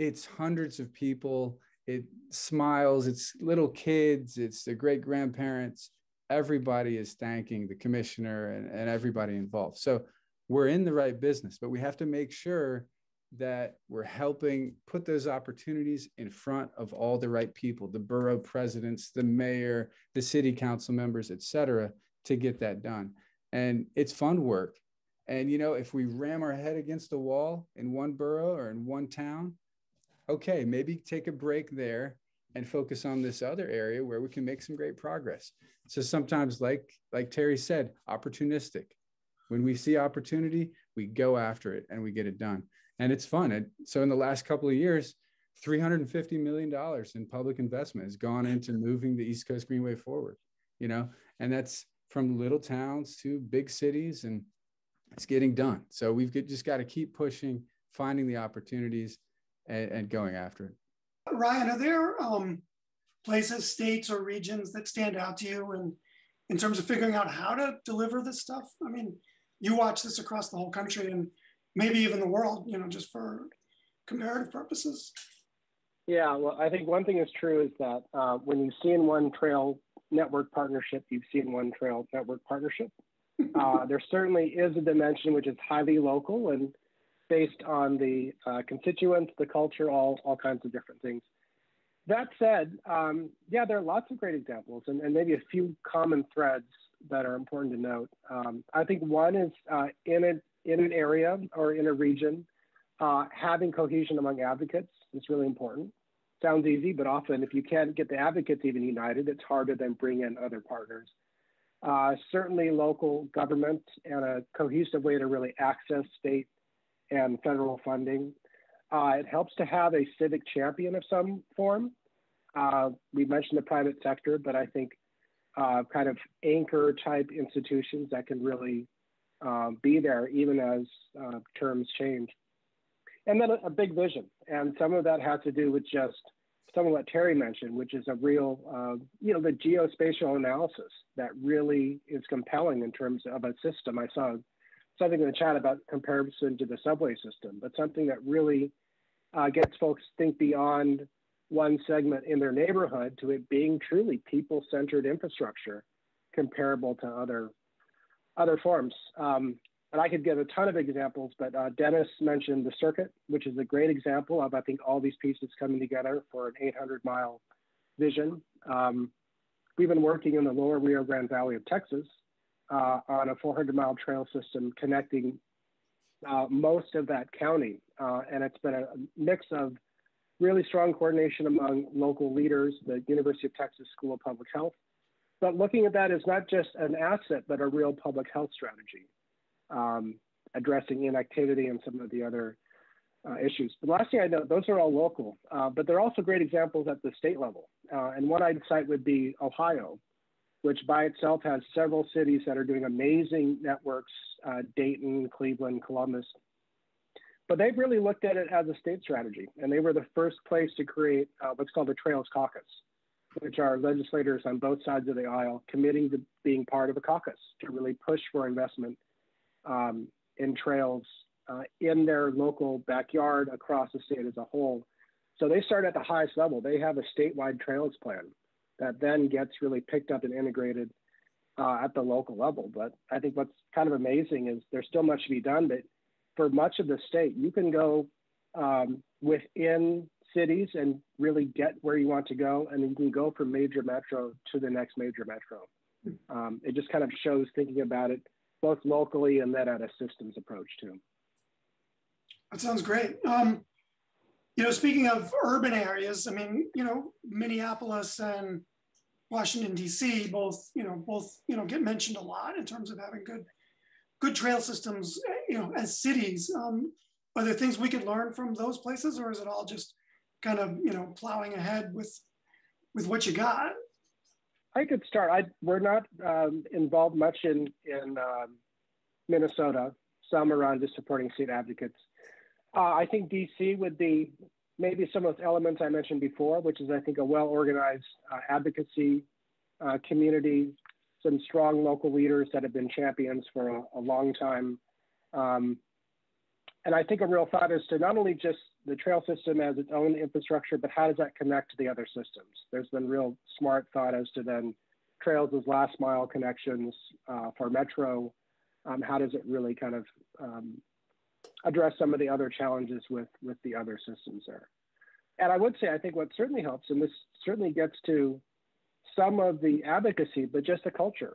it's hundreds of people, it smiles, it's little kids, it's the great grandparents. Everybody is thanking the commissioner and everybody involved. So we're in the right business, but we have to make sure that we're helping put those opportunities in front of all the right people, the borough presidents, the mayor, the city council members, et cetera, to get that done. And it's fun work. And, you know, if we ram our head against the wall in one borough or in one town, okay, maybe take a break there and focus on this other area where we can make some great progress. So sometimes, like Terry said, opportunistic. When we see opportunity, we go after it and we get it done. And it's fun. And so in the last couple of years, $350 million in public investment has gone into moving the East Coast Greenway forward, you know, and that's from little towns to big cities, and it's getting done. So we've just got to keep pushing, finding the opportunities and going after it. Ryan, are there places, states or regions that stand out to you in terms of figuring out how to deliver this stuff? I mean, you watch this across the whole country and maybe even the world, you know, just for comparative purposes. Yeah, well, I think one thing is true is that when you see in one trail network partnership, you've seen one trail network partnership. There certainly is a dimension which is highly local and based on the constituents, the culture, all kinds of different things. That said, yeah, there are lots of great examples and maybe a few common threads that are important to note. I think one is in an area or in a region, having cohesion among advocates is really important. Sounds easy, but often if you can't get the advocates even united, it's harder than bring in other partners. Certainly local government and a cohesive way to really access state and federal funding. It helps to have a civic champion of some form. We mentioned the private sector, but I think kind of anchor type institutions that can really be there even as terms change. And then a big vision. And some of that has to do with just some of what Terry mentioned, which is a real, you know, the geospatial analysis that really is compelling in terms of a system. I saw something in the chat about comparison to the subway system, but something that really gets folks to think beyond one segment in their neighborhood to it being truly people-centered infrastructure comparable to other forms. And I could give a ton of examples, but Dennis mentioned the circuit, which is a great example of, I think, all these pieces coming together for an 800-mile vision. We've been working in the lower Rio Grande Valley of Texas on a 400-mile trail system connecting most of that county. And it's been a mix of really strong coordination among local leaders, the University of Texas School of Public Health, but looking at that as not just an asset, but a real public health strategy, addressing inactivity and some of the other issues. But last thing I know, those are all local, but they're also great examples at the state level. And one I'd cite would be Ohio, which by itself has several cities that are doing amazing networks, Dayton, Cleveland, Columbus. But they've really looked at it as a state strategy, and they were the first place to create what's called the Trails Caucus, which are legislators on both sides of the aisle committing to being part of a caucus to really push for investment in trails in their local backyard across the state as a whole. So they start at the highest level. They have a statewide trails plan that then gets really picked up and integrated at the local level. But I think what's kind of amazing is there's still much to be done, but for much of the state, you can go within cities and really get where you want to go, and you can go from major metro to the next major metro. It just kind of shows thinking about it both locally and then at a systems approach too. That sounds great. You know, speaking of urban areas, I mean, you know, Minneapolis and Washington D.C. both get mentioned a lot in terms of having good trail systems, you know, as cities. Are there things we could learn from those places, or is it all just kind of, you know, plowing ahead with what you got? I could start. We're not involved much in Minnesota. Some are on just supporting state advocates. I think DC would be maybe some of those elements I mentioned before, which is I think a well-organized advocacy community, some strong local leaders that have been champions for a long time. And I think a real thought is to not only just the trail system as its own infrastructure, but how does that connect to the other systems? There's been real smart thought as to then trails as last mile connections for metro. How does it really kind of address some of the other challenges with the other systems there? And I would say, I think what certainly helps, and this certainly gets to some of the advocacy, but just the culture.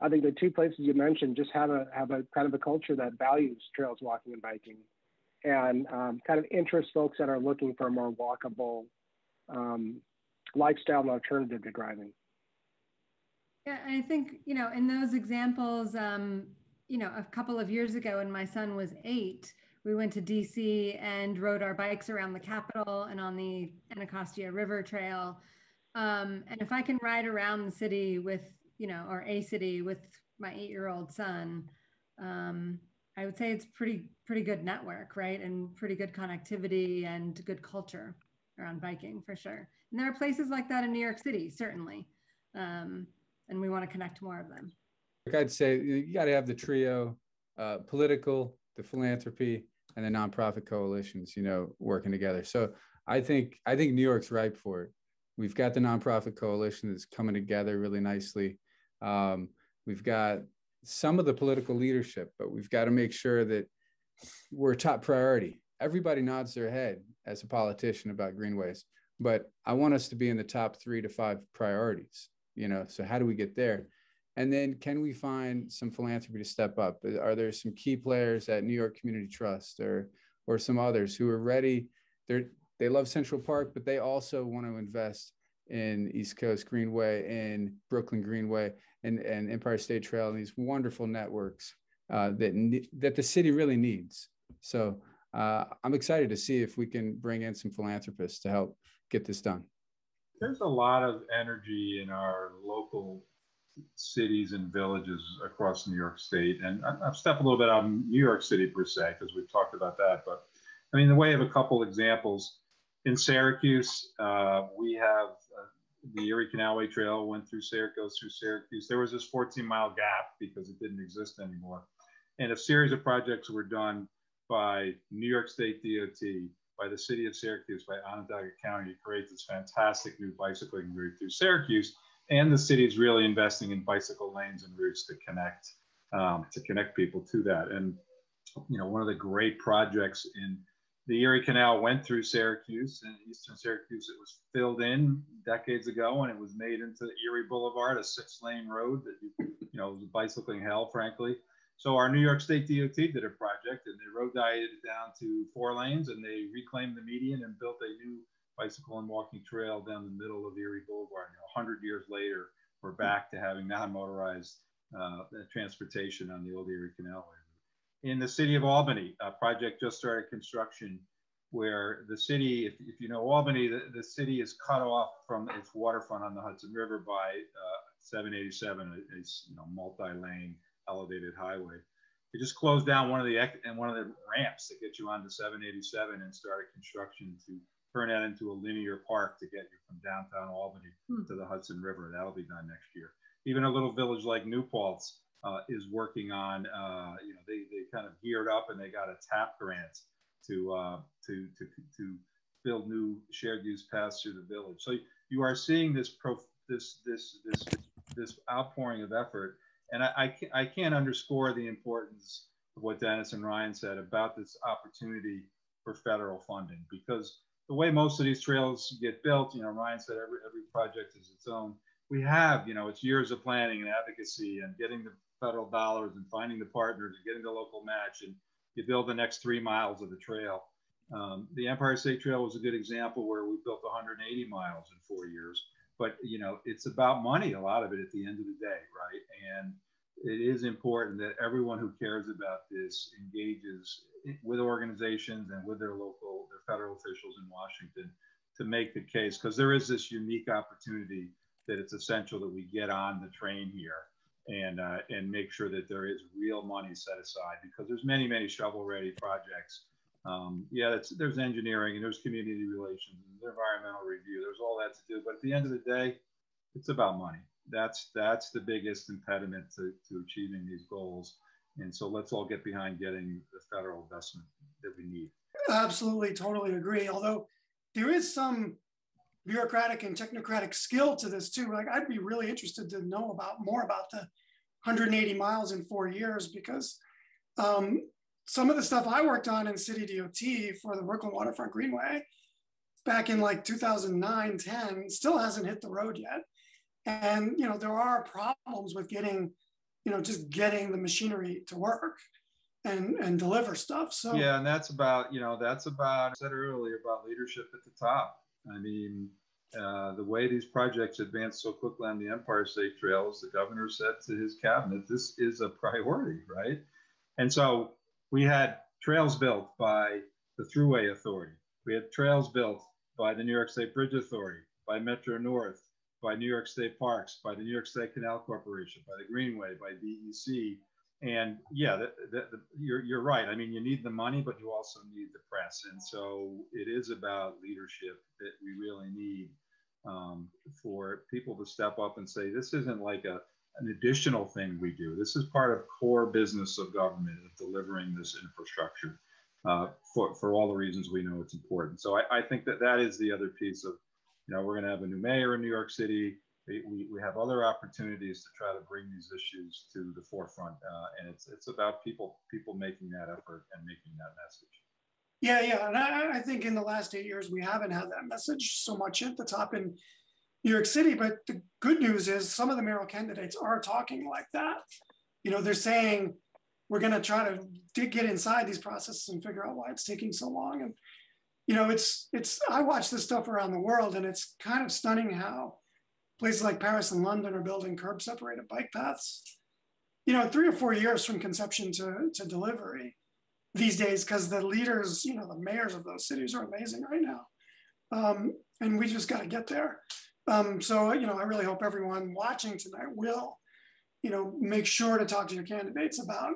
I think the two places you mentioned just have a kind of a culture that values trails, walking, and biking, and kind of interests folks that are looking for a more walkable lifestyle and alternative to driving. Yeah, I think, you know, in those examples, you know, a couple of years ago when my son was 8, we went to DC and rode our bikes around the Capitol and on the Anacostia River Trail. And if I can ride around the city with, you know, or a city with my 8-year-old son, I would say it's pretty good network, right? And pretty good connectivity and good culture around biking for sure. And there are places like that in New York City, certainly. And we want to connect more of them. I'd say you got to have the trio, political, the philanthropy, and the nonprofit coalitions, you know, working together. So I think New York's ripe for it. We've got the nonprofit coalition that's coming together really nicely. We've got some of the political leadership, but we've got to make sure that we're top priority. Everybody nods their head as a politician about greenways, but I want us to be in the top 3 to 5 priorities, you know, so how do we get there? And then can we find some philanthropy to step up? Are there some key players at New York Community Trust or some others who are ready? They love Central Park, but they also want to invest in East Coast Greenway and Brooklyn Greenway and Empire State Trail and these wonderful networks that the city really needs. So I'm excited to see if we can bring in some philanthropists to help get this done. There's a lot of energy in our local cities and villages across New York State. And I've stepped a little bit out of New York City per se, because we've talked about that. But I mean, in the way of a couple examples, in Syracuse, we have the Erie Canalway Trail goes through Syracuse. There was this 14-mile gap because it didn't exist anymore. And a series of projects were done by New York State DOT, by the city of Syracuse, by Onondaga County to create this fantastic new bicycling route through Syracuse. And the city is really investing in bicycle lanes and routes to connect people to that. And, you know, one of the great projects in the Erie Canal went through Syracuse, and eastern Syracuse. It was filled in decades ago, and it was made into Erie Boulevard, a 6-lane road that, you know, was bicycling hell, frankly. So our New York State DOT did a project, and they road dieted it down to 4 lanes, and they reclaimed the median and built a new bicycle and walking trail down the middle of Erie Boulevard. You know, 100 years later, we're back to having non-motorized transportation on the old Erie Canal. In the city of Albany, a project just started construction where the city, if you know Albany, the city is cut off from its waterfront on the Hudson River by 787 is, you know, multi-lane elevated highway. They just closed down one of the ramps that get you onto 787 and started construction to turn that into a linear park to get you from downtown Albany to the Hudson River. That'll be done next year. Even a little village like New Paltz is working on, you know, they kind of geared up and they got a TAP grant to build new shared use paths through the village. So you are seeing this outpouring of effort. And I can't underscore the importance of what Dennis and Ryan said about this opportunity for federal funding, because the way most of these trails get built, you know, Ryan said every project is its own. We have, you know, it's years of planning and advocacy and getting the federal dollars and finding the partners and getting the local match, and you build the next 3 miles of the trail. The Empire State Trail was a good example where we built 180 miles in 4 years. But, you know, it's about money, a lot of it at the end of the day, right? And it is important that everyone who cares about this engages with organizations and with their federal officials in Washington to make the case, because there is this unique opportunity that it's essential that we get on the train here and make sure that there is real money set aside, because there's many, many shovel-ready projects. There's engineering and there's community relations and there's environmental review. There's all that to do. But at the end of the day, it's about money. That's the biggest impediment to achieving these goals. And so let's all get behind getting the federal investment that we need. Absolutely, totally agree. Although there is some bureaucratic and technocratic skill to this too. Like, I'd be really interested to know more about the 180 miles in 4 years, because some of the stuff I worked on in City DOT for the Brooklyn Waterfront Greenway back in like 2009, 10, still hasn't hit the road yet. And, you know, there are problems with getting, you know, just getting the machinery to work and deliver stuff. So yeah, and that's about, I said earlier about leadership at the top. I mean, the way these projects advanced so quickly on the Empire State Trail is the governor said to his cabinet, this is a priority, right? And so we had trails built by the Thruway Authority. We had trails built by the New York State Bridge Authority, by Metro North, by New York State Parks, by the New York State Canal Corporation, by the Greenway, by DEC. And yeah, you're right. I mean, you need the money, but you also need the press. And so it is about leadership that we really need for people to step up and say, this isn't like an additional thing we do. This is part of core business of government, of delivering this infrastructure for all the reasons we know it's important. So I think that is the other piece of, you know, we're going to have a new mayor in New York City. We have other opportunities to try to bring these issues to the forefront, and it's about people making that effort and making that message. Yeah, and I think in the last 8 years we haven't had that message so much at the top in New York City. But the good news is some of the mayoral candidates are talking like that. You know, they're saying we're going to try to get inside these processes and figure out why it's taking so long. And you know, it's I watch this stuff around the world, and it's kind of stunning how places like Paris and London are building curb-separated bike paths, you know, 3 or 4 years from conception to delivery these days, because the leaders, you know, the mayors of those cities are amazing right now. And we just got to get there. So, you know, I really hope everyone watching tonight will, you know, make sure to talk to your candidates about,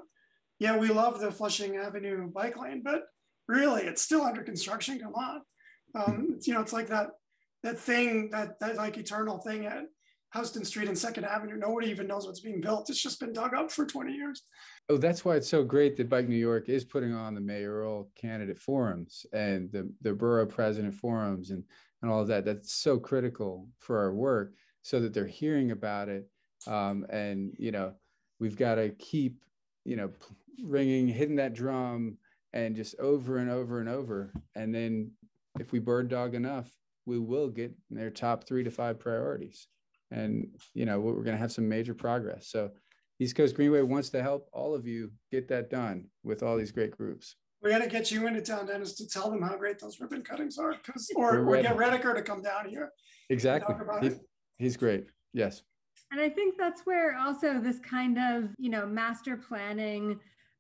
yeah, we love the Flushing Avenue bike lane, but really, it's still under construction. Come on. You know, it's like that thing, that like eternal thing at Houston Street and Second Avenue. Nobody even knows what's being built. It's just been dug up for 20 years. Oh, that's why it's so great that Bike New York is putting on the mayoral candidate forums and the borough president forums and all of that. That's so critical for our work, so that they're hearing about it. And, you know, we've got to keep, you know, hitting that drum, and just over and over and over. And then if we bird dog enough, we will get in their top 3 to 5 priorities. And, you know, we're going to have some major progress. So East Coast Greenway wants to help all of you get that done with all these great groups. We got to get you into town, Dennis, to tell them how great those ribbon cuttings are, or get Rediker to come down here. Exactly. He's great. Yes. And I think that's where also this kind of, you know, master planning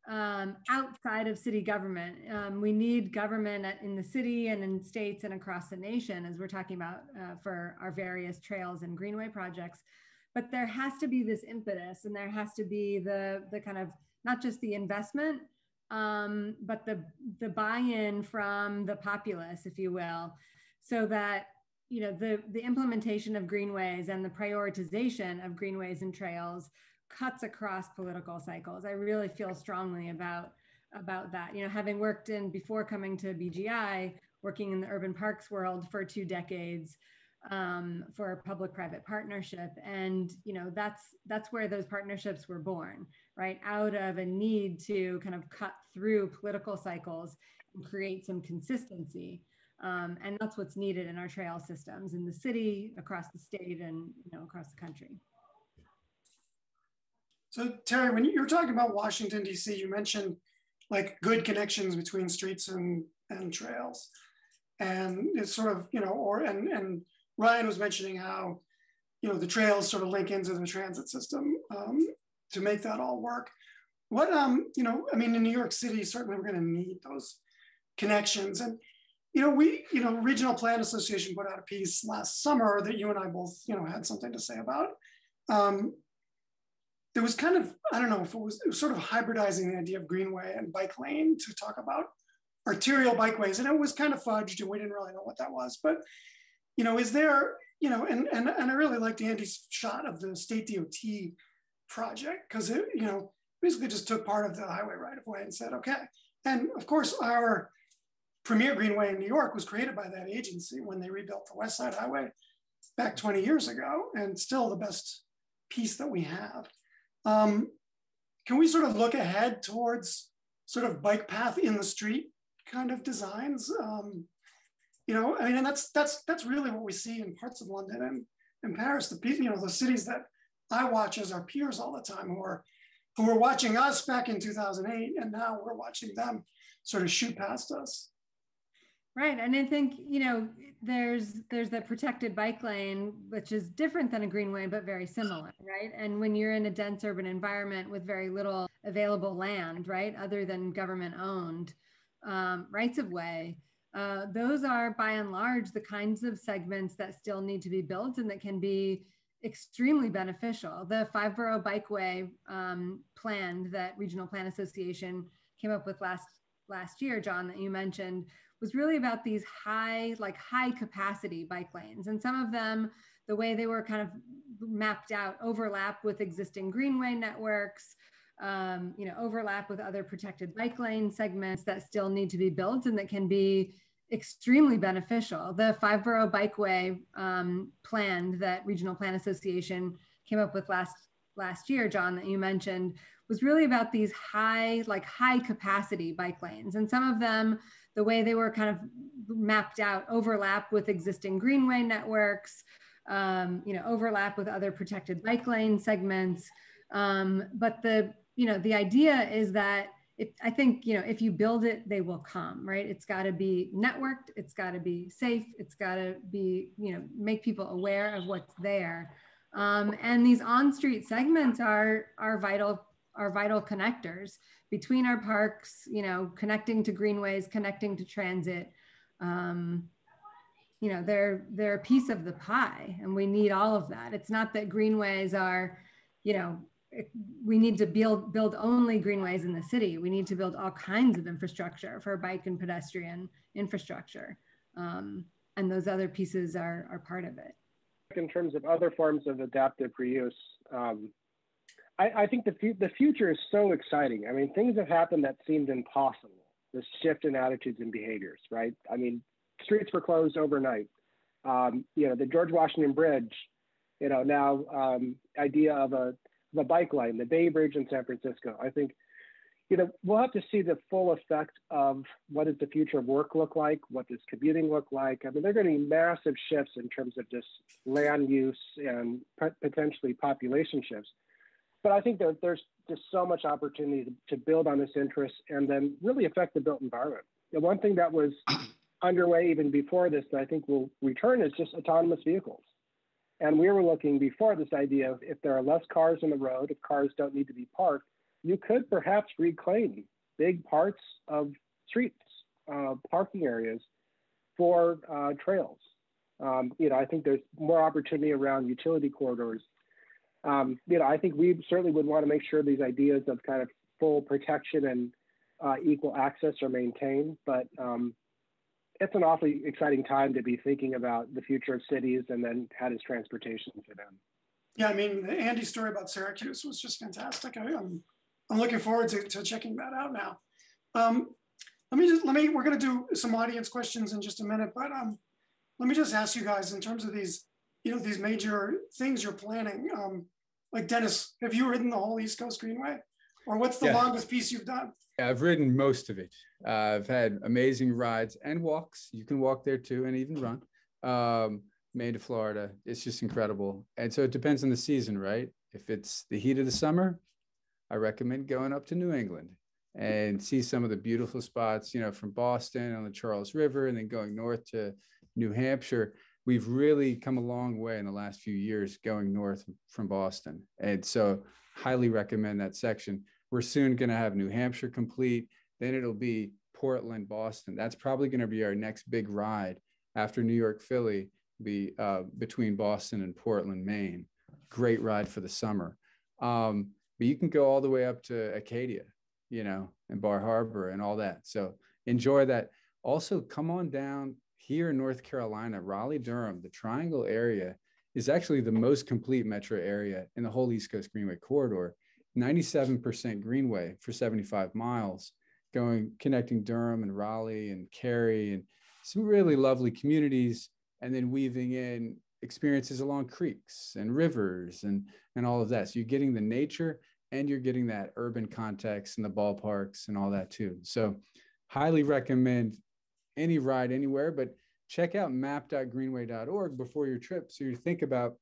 outside of city government. We need government in the city and in states and across the nation, as we're talking about for our various trails and greenway projects. but there has to be this impetus, and there has to be the kind of, not just the investment, but the buy-in from the populace, if you will, so that, you know, the implementation of greenways and the prioritization of greenways and trails cuts across political cycles. I really feel strongly about that. You know, having worked in, before coming to BGI, working in the urban parks world for 2 decades, for a public-private partnership. And, you know, that's where those partnerships were born, right? Out of a need to kind of cut through political cycles and create some consistency. And that's what's needed in our trail systems in the city, across the state, and, you know, across the country. So Terri, when you were talking about Washington, DC, you mentioned like good connections between streets and trails. And it's sort of, you know, and Ryan was mentioning how, you know, the trails sort of link into the transit system to make that all work. What, you know, I mean, in New York City, certainly we're going to need those connections. And, you know, Regional Plan Association put out a piece last summer that you and I both, you know, had something to say about. There was kind of, I don't know if it was sort of hybridizing the idea of greenway and bike lane to talk about arterial bikeways. And it was kind of fudged and we didn't really know what that was, but, you know, is there, you know, and I really liked Andy's shot of the state DOT project, because it, you know, basically just took part of the highway right of way and said, okay. And of course, our premier greenway in New York was created by that agency when they rebuilt the West Side Highway back 20 years ago, and still the best piece that we have. Can we sort of look ahead towards sort of bike path in the street kind of designs? You know, I mean, and that's really what we see in parts of London and Paris. The people, you know, the cities that I watch as our peers all the time, who were watching us back in 2008, and now we're watching them sort of shoot past us. Right, and I think, you know, there's the protected bike lane, which is different than a greenway, but very similar, right? And when you're in a dense urban environment with very little available land, right, other than government-owned rights of way. Those are by and large the kinds of segments that still need to be built and that can be extremely beneficial. The 5-borough bikeway plan that Regional Plan Association came up with last year, John, that you mentioned, was really about these high capacity bike lanes. And some of them, the way they were kind of mapped out, overlap with existing greenway networks, you know, overlap with other protected bike lane segments that still need to be built and that can be extremely beneficial. The 5-borough bikeway plan that Regional Plan Association came up with last year, John, that you mentioned, was really about these high capacity bike lanes. And some of them, the way they were kind of mapped out, overlap with existing greenway networks, you know, overlap with other protected bike lane segments. But the idea is that I think, you know, if you build it, they will come, right? It's got to be networked. It's got to be safe. It's got to be, you know, make people aware of what's there. And these on-street segments are vital connectors between our parks, you know, connecting to greenways, connecting to transit. You know, they're a piece of the pie, and we need all of that. It's not that greenways are, you know, we need to build only greenways in the city. We need to build all kinds of infrastructure for bike and pedestrian infrastructure. And those other pieces are part of it. In terms of other forms of adaptive reuse, I think the future is so exciting. I mean, things have happened that seemed impossible. This shift in attitudes and behaviors, right? I mean, streets were closed overnight. You know, the George Washington Bridge, you know, now idea of the bike lane, the Bay Bridge in San Francisco. I think, you know, we'll have to see the full effect of what does the future of work look like? What does commuting look like? I mean, there are going to be massive shifts in terms of just land use and potentially population shifts. But I think that there's just so much opportunity to build on this interest and then really affect the built environment. The one thing that was underway even before this that I think will return is just autonomous vehicles. And we were looking before this idea of if there are less cars on the road, if cars don't need to be parked, you could perhaps reclaim big parts of streets, parking areas for trails. You know, I think there's more opportunity around utility corridors. you know, I think we certainly would want to make sure these ideas of kind of full protection and equal access are maintained. But it's an awfully exciting time to be thinking about the future of cities and then how does transportation fit in. Yeah, I mean, Andy's story about Syracuse was just fantastic. I'm looking forward to checking that out now. We're going to do some audience questions in just a minute, but let me just ask you guys in terms of these, you know, these major things you're planning. Like Dennis, have you ridden the whole East Coast Greenway? Or what's the longest piece you've done? Yeah, I've ridden most of it. I've had amazing rides and walks. You can walk there too, and even run. Maine to Florida, it's just incredible. And so it depends on the season, right? If it's the heat of the summer, I recommend going up to New England and see some of the beautiful spots, you know, from Boston on the Charles River and then going north to New Hampshire. We've really come a long way in the last few years going north from Boston. And so highly recommend that section. We're soon going to have New Hampshire complete. Then it'll be Portland, Boston. That's probably going to be our next big ride after New York, Philly, be between Boston and Portland, Maine. Great ride for the summer. But you can go all the way up to Acadia, you know, and Bar Harbor and all that. So enjoy that. Also, come on down here in North Carolina, Raleigh-Durham, the Triangle area is actually the most complete metro area in the whole East Coast Greenway corridor. 97% greenway for 75 miles, connecting Durham and Raleigh and Cary and some really lovely communities, and then weaving in experiences along creeks and rivers and all of that. So you're getting the nature and you're getting that urban context and the ballparks and all that too. So highly recommend any ride anywhere, but check out map.greenway.org before your trip. So you think about,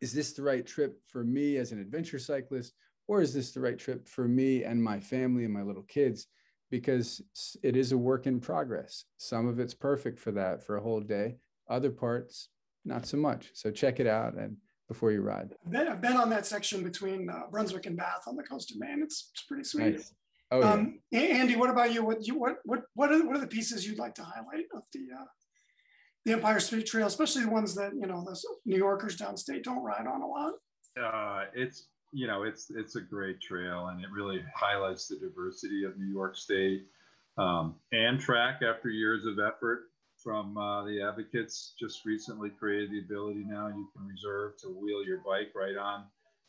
is this the right trip for me as an adventure cyclist? Or is this the right trip for me and my family and my little kids? Because it is a work in progress. Some of it's perfect for that for a whole day. Other parts, not so much. So check it out and before you ride. I've been on that section between Brunswick and Bath on the coast of Maine. It's pretty sweet. Nice. Oh, yeah. Andy, what about you? What are the pieces you'd like to highlight of the Empire State Trail, especially the ones that, you know, those New Yorkers downstate don't ride on a lot? It's a great trail, and it really highlights the diversity of New York State. Amtrak, after years of effort from the advocates, just recently created the ability now you can reserve to wheel your bike right on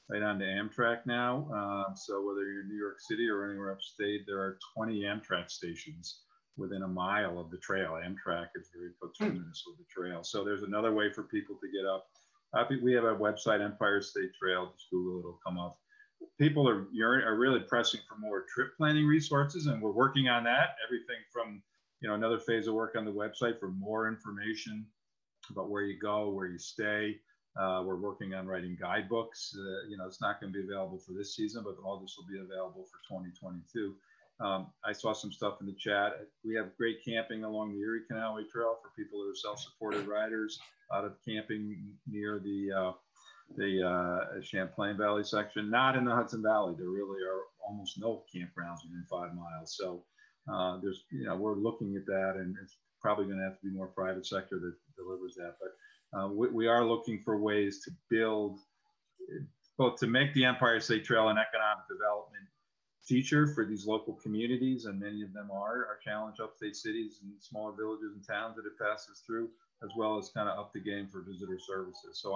to Amtrak now. So whether you're in New York City or anywhere upstate, there are 20 Amtrak stations within a mile of the trail. Amtrak is very coterminous with the trail. So there's another way for people to get up. I think we have a website, Empire State Trail. Just Google it, it'll come up. People are really pressing for more trip planning resources, and we're working on that. Everything from, you know, another phase of work on the website for more information about where you go, where you stay. We're working on writing guidebooks. It's not going to be available for this season, but all this will be available for 2022. I saw some stuff in the chat. We have great camping along the Erie Canalway Trail for people who are self-supported riders. A lot of camping near the Champlain Valley section, not in the Hudson Valley. There really are almost no campgrounds within 5 miles. So we're looking at that, and it's probably going to have to be more private sector that delivers that. But we are looking for ways to build, both to make the Empire State Trail an economic development feature for these local communities, and many of them are challenged upstate cities and smaller villages and towns that it passes through, as well as kind of up the game for visitor services. So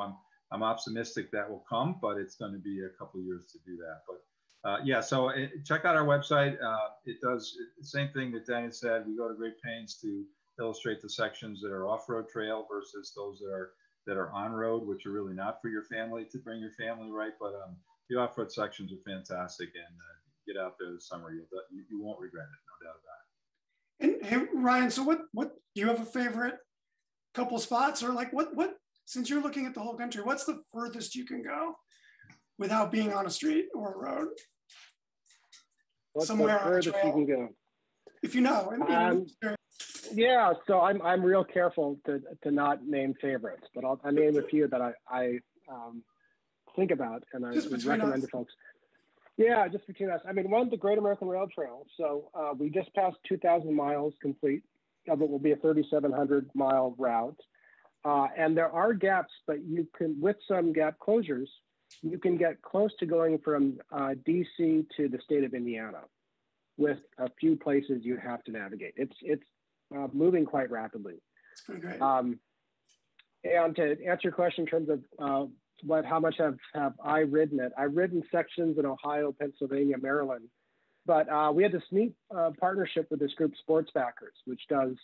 I'm optimistic that will come, but it's going to be a couple of years to do that. But check out our website. It does the same thing that Dennis said. We go to great pains to illustrate the sections that are off-road trail versus those that are on-road, which are really not for your family, to bring your family, right? But the off-road sections are fantastic, and get out there this summer. You won't regret it, no doubt about it. And hey, Ryan, so what do you have a favorite couple spots, or like what since you're looking at the whole country, what's the furthest you can go without being on a street or a road? What's somewhere the furthest on a trail you can go? If you know. Yeah, so I'm real careful to not name favorites, but I'll name a few that I think about and I would recommend to folks. Yeah, just between us. I mean, one, the Great American Rail Trail. So we just passed 2,000 miles complete. Of it will be a 3,700-mile route. And there are gaps, but you can, with some gap closures, you can get close to going from DC to the state of Indiana with a few places you have to navigate. It's moving quite rapidly. That's pretty great. And to answer your question in terms of how much have I ridden it, I've ridden sections in Ohio, Pennsylvania, Maryland, but we had this neat partnership with this group, Sportsbackers, which does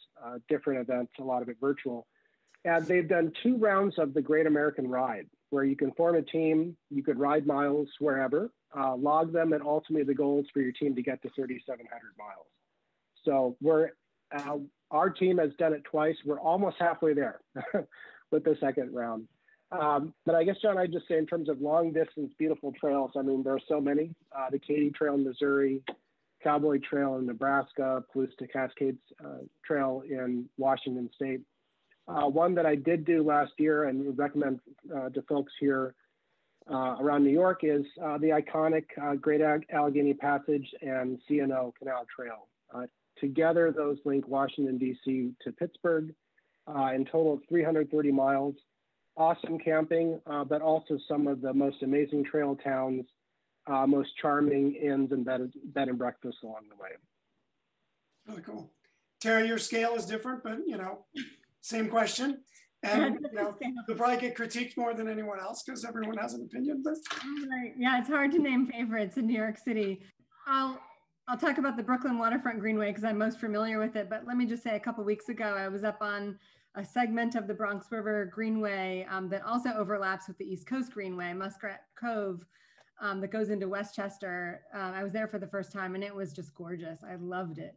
different events, a lot of it virtual. And they've done 2 rounds of the Great American Ride, where you can form a team, you could ride miles wherever, log them, and ultimately the goal is for your team to get to 3,700 miles. So our team has done it twice. We're almost halfway there with the second round. But I guess, John, I'd just say in terms of long distance, beautiful trails, I mean, there are so many. The Katy Trail in Missouri, Cowboy Trail in Nebraska, Palloosa Cascades Trail in Washington State. One that I did do last year and would recommend to folks here around New York is the iconic Great Allegheny Passage and C&O Canal Trail. Together, those link Washington, D.C. to Pittsburgh. In total, of 330 miles. Awesome camping, but also some of the most amazing trail towns, most charming inns and bed and breakfasts along the way. Really cool. Terri, your scale is different, but, you know, same question. And you know, you'll probably get critiqued more than anyone else because everyone has an opinion. But yeah, it's hard to name favorites in New York City. I'll talk about the Brooklyn Waterfront Greenway because I'm most familiar with it, but let me just say a couple weeks ago, I was up on a segment of the Bronx River Greenway that also overlaps with the East Coast Greenway, Muskrat Cove, that goes into Westchester. I was there for the first time and it was just gorgeous. I loved it.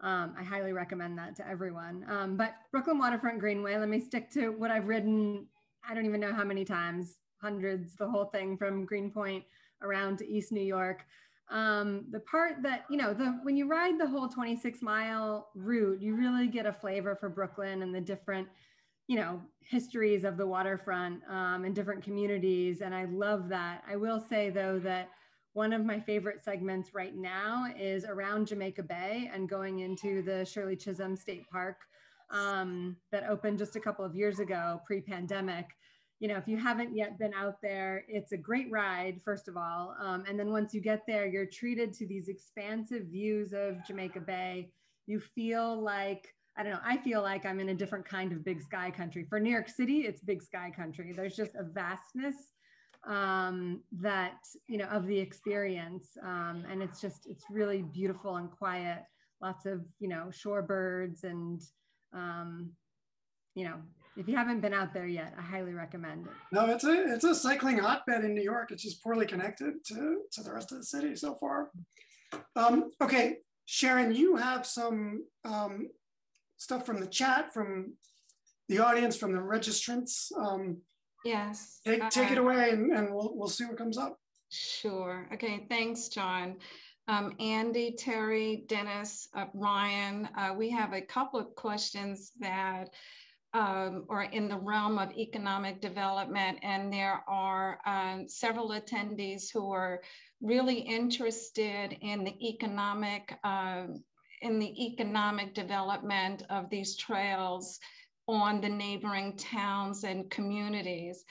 I highly recommend that to everyone. But Brooklyn Waterfront Greenway, let me stick to what I've ridden, I don't even know how many times, hundreds, the whole thing from Greenpoint around to East New York. The part that, you know, when you ride the whole 26-mile route, you really get a flavor for Brooklyn and the different, you know, histories of the waterfront and different communities. And I love that. I will say, though, that one of my favorite segments right now is around Jamaica Bay and going into the Shirley Chisholm State Park that opened just a couple of years ago, pre-pandemic. You know, if you haven't yet been out there, it's a great ride, first of all. And then once you get there, you're treated to these expansive views of Jamaica Bay. You feel like, I don't know, I feel like I'm in a different kind of big sky country. For New York City, it's big sky country. There's just a vastness that, you know, of the experience. And it's just, it's really beautiful and quiet. Lots of, you know, shorebirds and, you know, if you haven't been out there yet, I highly recommend it. No, it's a cycling hotbed in New York. It's just poorly connected to the rest of the city so far. Okay, Sharon, you have some stuff from the chat, from the audience, from the registrants. Yes. Take it away and we'll see what comes up. Sure, okay, thanks, John. Andy, Terri, Dennis, Ryan, we have a couple of questions that or in the realm of economic development. And there are several attendees who are really interested in the economic development of these trails on the neighboring towns and communities.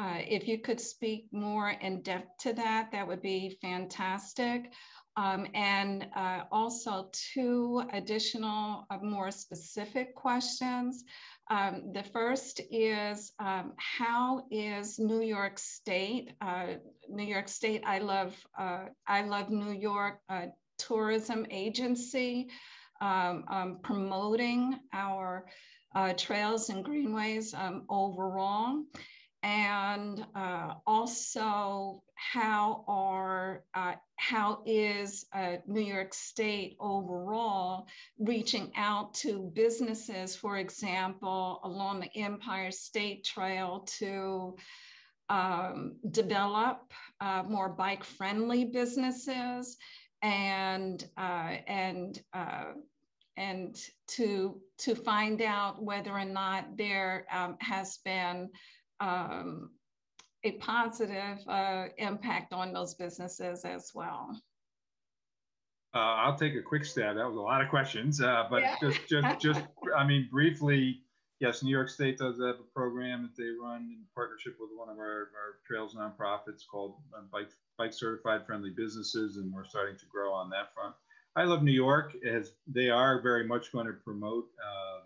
If you could speak more in depth to that, that would be fantastic. And also 2 additional more specific questions. The first is, how is New York State? I love New York Tourism Agency promoting our trails and greenways overall. And also, how is New York State overall reaching out to businesses, for example, along the Empire State Trail to develop more bike-friendly businesses and to find out whether or not there has been a positive impact on those businesses as well. I'll take a quick stab. That was a lot of questions, but yeah. just I mean, briefly, yes, New York State does have a program that they run in partnership with one of our trails nonprofits called Bike Certified Friendly Businesses, and we're starting to grow on that front. I Love New York, as they are very much going to promote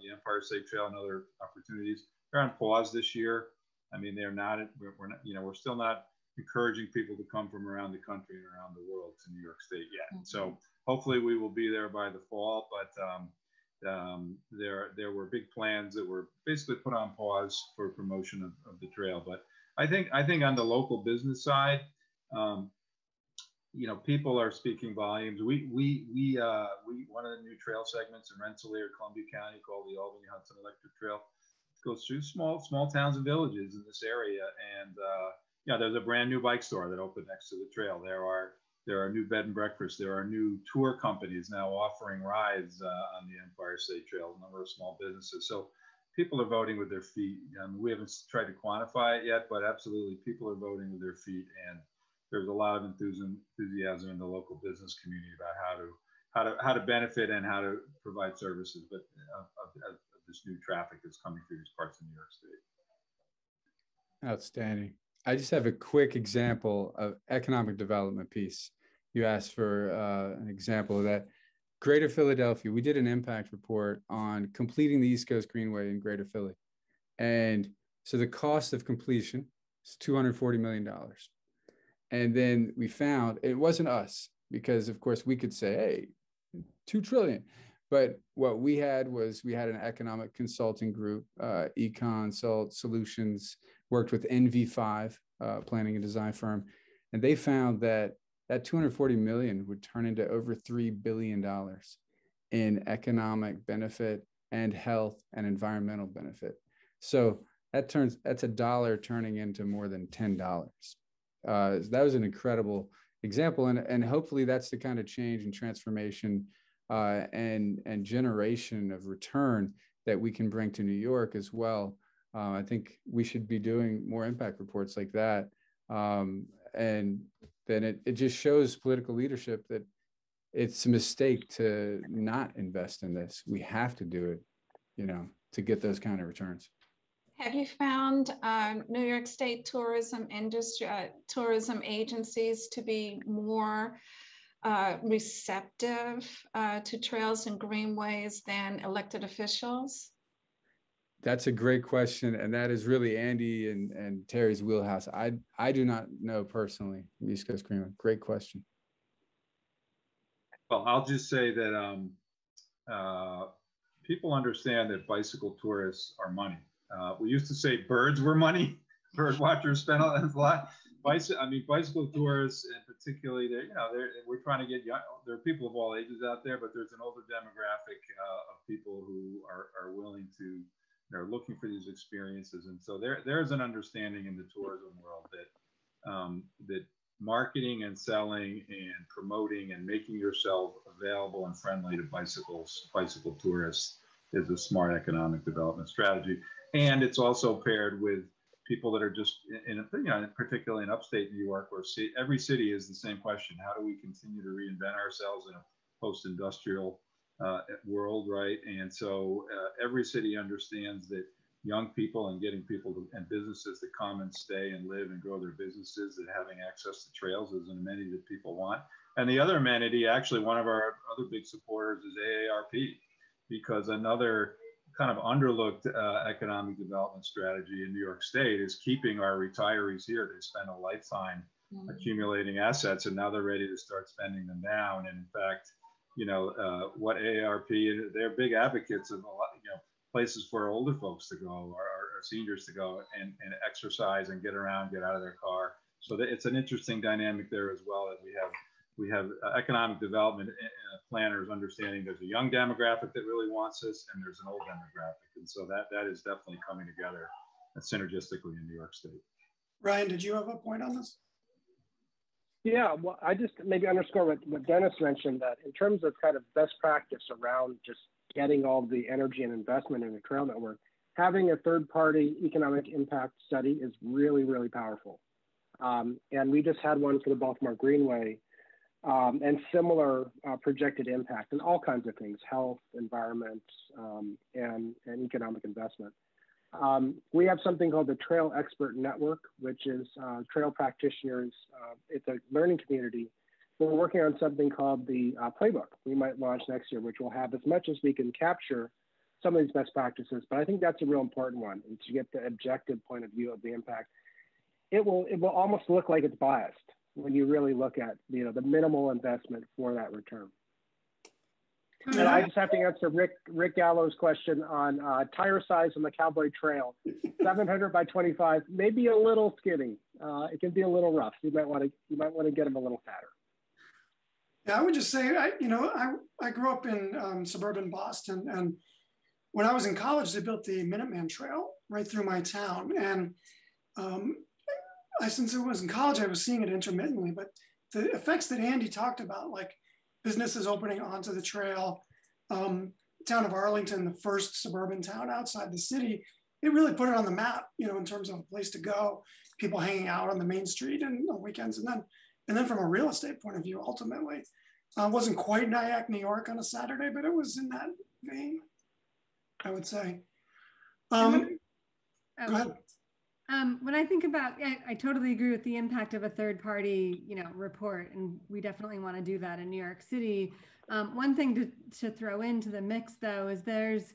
the Empire State Trail and other opportunities. They're on pause this year. I mean, they're not, we're not, you know, we're still not encouraging people to come from around the country and around the world to New York State yet. Mm-hmm. So hopefully we will be there by the fall, but there were big plans that were basically put on pause for promotion of the trail. But I think on the local business side, you know, people are speaking volumes. We one of the new trail segments in Rensselaer, Columbia County, called the Albany Hudson Electric Trail, goes through small towns and villages in this area. And yeah, there's a brand new bike store that opened next to the trail. There are new bed and breakfasts. There are new tour companies now offering rides on the Empire State Trail, a number of small businesses. So people are voting with their feet. We haven't tried to quantify it yet, but absolutely people are voting with their feet. And there's a lot of enthusiasm in the local business community about how to benefit and how to provide services of this new traffic that's coming through these parts of New York State. Outstanding. I just have a quick example of economic development piece. You asked for an example of that. Greater Philadelphia, we did an impact report on completing the East Coast Greenway in Greater Philly. And so the cost of completion is $240 million. And then we found, it wasn't us, because of course we could say, hey, 2 trillion. But what we had was we had an economic consulting group, eConsult Solutions, worked with NV5, planning and design firm, and they found that that 240 million would turn into over $3 billion in economic benefit and health and environmental benefit. So that's $1 turning into more than $10. That was an incredible example, and hopefully that's the kind of change and transformation and generation of return that we can bring to New York as well. I think we should be doing more impact reports like that. And then it just shows political leadership that it's a mistake to not invest in this. We have to do it, you know, to get those kind of returns. Have you found New York State tourism industry, tourism agencies to be more receptive to trails and greenways than elected officials? That's a great question, and that is really Andy and Terry's wheelhouse. I do not know personally, East Coast Greenway. Great question. Well, I'll just say that people understand that bicycle tourists are money. We used to say birds were money. Bird watchers spent a lot. Bicycle tourists, and particularly, we're trying to get young. There are people of all ages out there, but there's an older demographic of people who are willing to. They're looking for these experiences, and so there's an understanding in the tourism world that that marketing and selling and promoting and making yourself available and friendly to bicycle tourists is a smart economic development strategy, and it's also paired with people that are just particularly in upstate New York, where every city is the same question: how do we continue to reinvent ourselves in a post-industrial world, right? And so every city understands that young people and getting people and businesses to come and stay and live and grow their businesses, that having access to trails is an amenity that people want. And the other amenity, actually one of our other big supporters is AARP, because another kind of underlooked economic development strategy in New York State is keeping our retirees here. They spend a lifetime accumulating assets, and now they're ready to start spending them down. And in fact, what AARP, they're big advocates of a lot, places for older folks to go or seniors to go and exercise and get around, get out of their car. So it's an interesting dynamic there as well, that we have economic development planners understanding there's a young demographic that really wants this, and there's an old demographic. And so that is definitely coming together synergistically in New York State. Ryan, did you have a point on this? Yeah, well, I just maybe underscore what Dennis mentioned, that in terms of kind of best practice around just getting all the energy and investment in the trail network, having a third-party economic impact study is really, really powerful. And we just had one for the Baltimore Greenway and similar projected impact, and all kinds of things, health, environment, and economic investment. We have something called the Trail Expert Network, which is trail practitioners. It's a learning community. We're working on something called the playbook we might launch next year, which will have as much as we can capture some of these best practices. But I think that's a real important one, and to get the objective point of view of the impact. It will almost look like it's biased when you really look at, you know, the minimal investment for that return. Mm-hmm. And I just have to answer Rick Gallo's question on tire size on the Cowboy Trail. 700 by 25, maybe a little skinny. It can be a little rough. You might want to get them a little fatter. Yeah, I would just say, I grew up in suburban Boston, and when I was in college, they built the Minuteman Trail right through my town. And since I was in college, I was seeing it intermittently, but the effects that Andy talked about, like businesses opening onto the trail, town of Arlington, the first suburban town outside the city, it really put it on the map, you know, in terms of a place to go, people hanging out on the main street and on weekends. And then from a real estate point of view, ultimately, wasn't quite Nyack, New York on a Saturday, but it was in that vein, I would say. Go ahead. When I think about, I totally agree with the impact of a third party, report, and we definitely want to do that in New York City. One thing to throw into the mix, though, is there's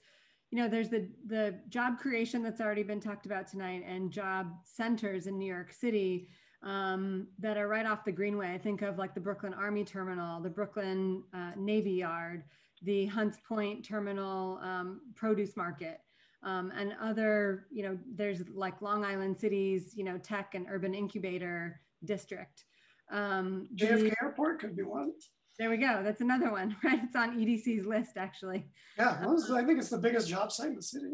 the job creation that's already been talked about tonight, and job centers in New York City that are right off the Greenway. I think of like the Brooklyn Army Terminal, the Brooklyn Navy Yard, the Hunts Point Terminal Produce Market. And other, there's like Long Island City's, tech and urban incubator district. JFK Airport could be one. There we go. That's another one, right? It's on EDC's list, actually. Yeah, I think it's the biggest job site in the city.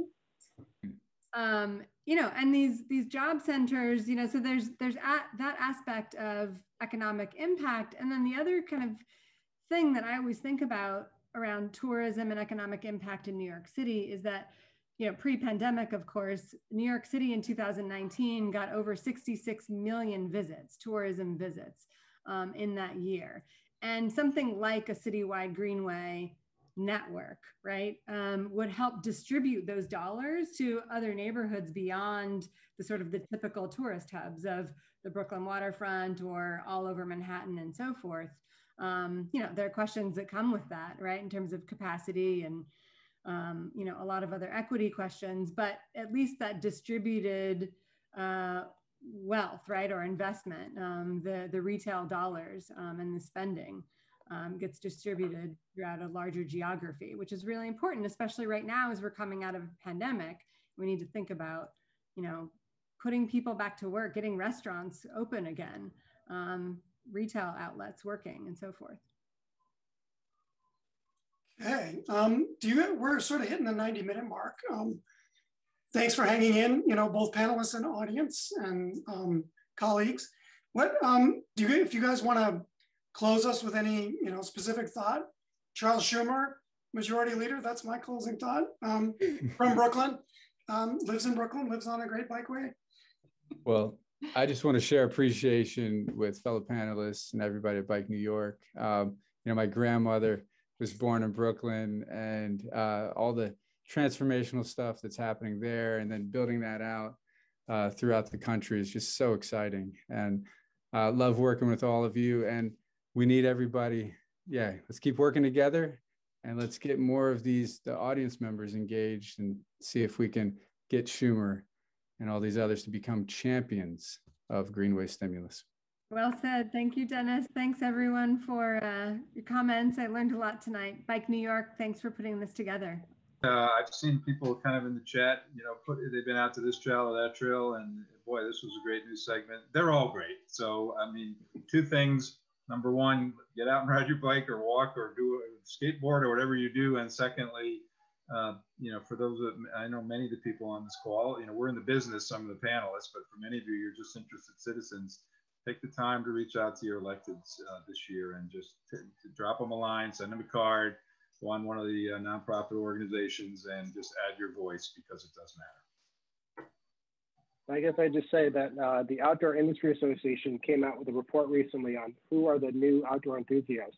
And these job centers, so there's that aspect of economic impact, and then the other kind of thing that I always think about around tourism and economic impact in New York City is that, pre-pandemic, of course, New York City in 2019 got over 66 million visits, tourism visits, in that year. And something like a citywide greenway network, right, would help distribute those dollars to other neighborhoods beyond the typical tourist hubs of the Brooklyn waterfront or all over Manhattan and so forth. There are questions that come with that, right, in terms of capacity and a lot of other equity questions, but at least that distributed wealth, right, or investment, the retail dollars and the spending gets distributed throughout a larger geography, which is really important, especially right now as we're coming out of a pandemic. We need to think about, putting people back to work, getting restaurants open again, retail outlets working, and so forth. Hey, we're sort of hitting the 90-minute mark. Thanks for hanging in, both panelists and audience and colleagues. If you guys want to close us with any, specific thought, Charles Schumer, majority leader, that's my closing thought, from Brooklyn, lives in Brooklyn, lives on a great bikeway. Well, I just want to share appreciation with fellow panelists and everybody at Bike New York. My grandmother was born in Brooklyn, and all the transformational stuff that's happening there and then building that out throughout the country is just so exciting, and love working with all of you, and we need everybody. Yeah, let's keep working together, and let's get more of the audience members engaged and see if we can get Schumer and all these others to become champions of Greenway stimulus. Well said. Thank you, Dennis. Thanks, everyone, for your comments. I learned a lot tonight. Bike New York, thanks for putting this together. I've seen people kind of in the chat, they've been out to this trail or that trail, and boy, this was a great new segment. They're all great. So, two things. Number one, get out and ride your bike or walk or do a skateboard or whatever you do. And secondly, for those that I know, many of the people on this call, we're in the business, some of the panelists, but for many of you, you're just interested citizens. Take the time to reach out to your electeds this year and just to drop them a line, send them a card, go on one of the nonprofit organizations and just add your voice, because it does matter. I guess I just say that the Outdoor Industry Association came out with a report recently on who are the new outdoor enthusiasts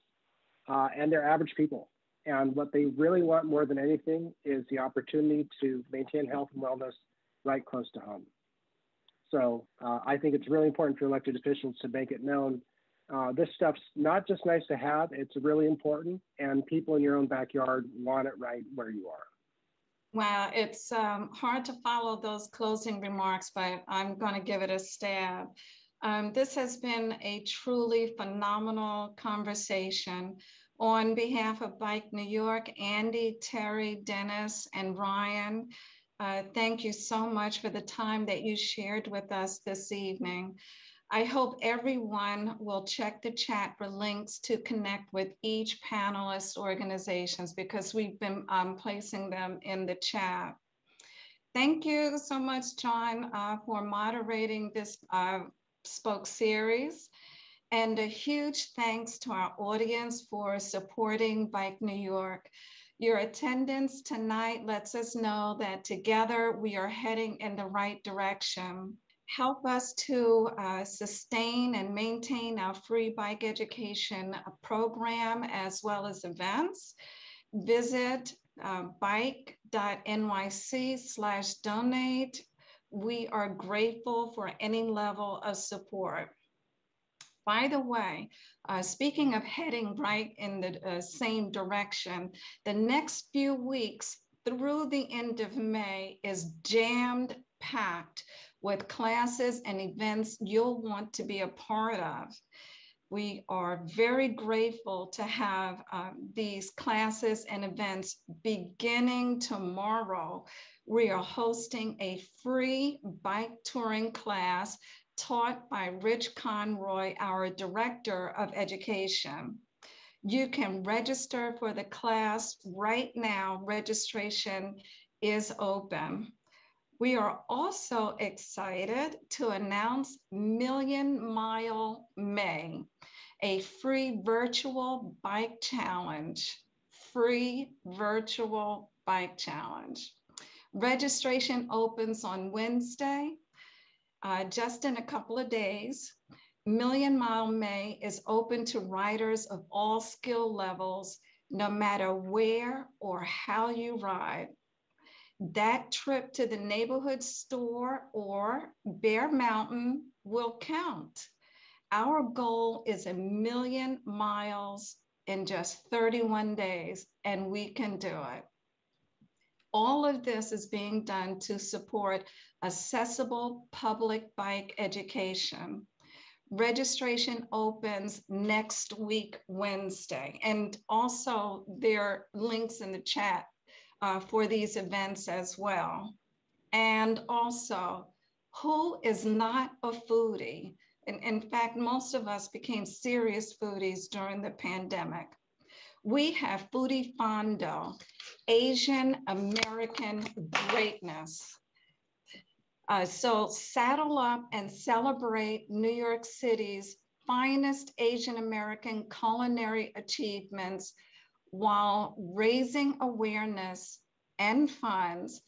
and they're average people. And what they really want more than anything is the opportunity to maintain health and wellness right close to home. So I think it's really important for elected officials to make it known. This stuff's not just nice to have, it's really important, and people in your own backyard want it right where you are. Well, it's hard to follow those closing remarks, but I'm going to give it a stab. This has been a truly phenomenal conversation. On behalf of Bike New York, Andy, Terri, Dennis, and Ryan, thank you so much for the time that you shared with us this evening. I hope everyone will check the chat for links to connect with each panelist organizations because we've been placing them in the chat. Thank you so much, John, for moderating this Spoke series. And a huge thanks to our audience for supporting Bike New York. Your attendance tonight lets us know that together we are heading in the right direction. Help us to sustain and maintain our free bike education program as well as events. Visit bike.nyc/donate. We are grateful for any level of support. By the way, speaking of heading right in the same direction, the next few weeks through the end of May is jammed packed with classes and events you'll want to be a part of. We are very grateful to have these classes and events beginning tomorrow. We are hosting a free bike touring class taught by Rich Conroy, our Director of Education. You can register for the class right now. Registration is open. We are also excited to announce Million Mile May, a free virtual bike challenge. Free virtual bike challenge. Registration opens on Wednesday. Just in a couple of days. Million Mile May is open to riders of all skill levels, no matter where or how you ride. That trip to the neighborhood store or Bear Mountain will count. Our goal is 1,000,000 miles in just 31 days, and we can do it. All of this is being done to support accessible public bike education. Registration opens next week, Wednesday. And also there are links in the chat for these events as well. And also, who is not a foodie? And in fact, most of us became serious foodies during the pandemic. We have Foodie Fondo, Asian American greatness. So saddle up and celebrate New York City's finest Asian American culinary achievements while raising awareness and funds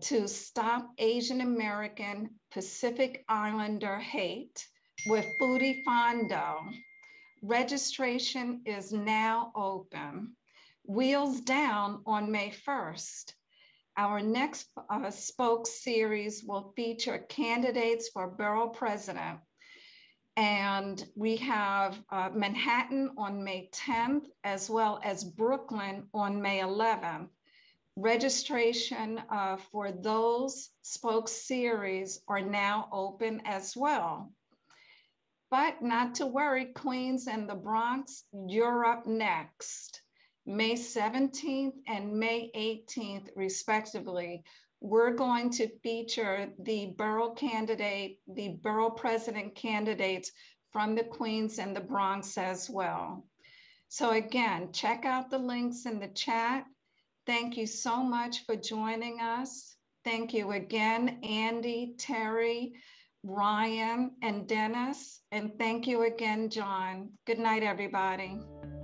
to stop Asian American Pacific Islander hate with Foodie Fondo. Registration is now open. Wheels down on May 1st. Our next Spoke series will feature candidates for borough president. And we have Manhattan on May 10th, as well as Brooklyn on May 11th. Registration for those Spoke series are now open as well. But not to worry, Queens and the Bronx, you're up next. May 17th and May 18th, respectively. We're going to feature the borough candidate, the borough president candidates from the Queens and the Bronx as well. So again, check out the links in the chat. Thank you so much for joining us. Thank you again, Andy, Terri, Ryan, and Dennis, and thank you again, John. Good night, everybody.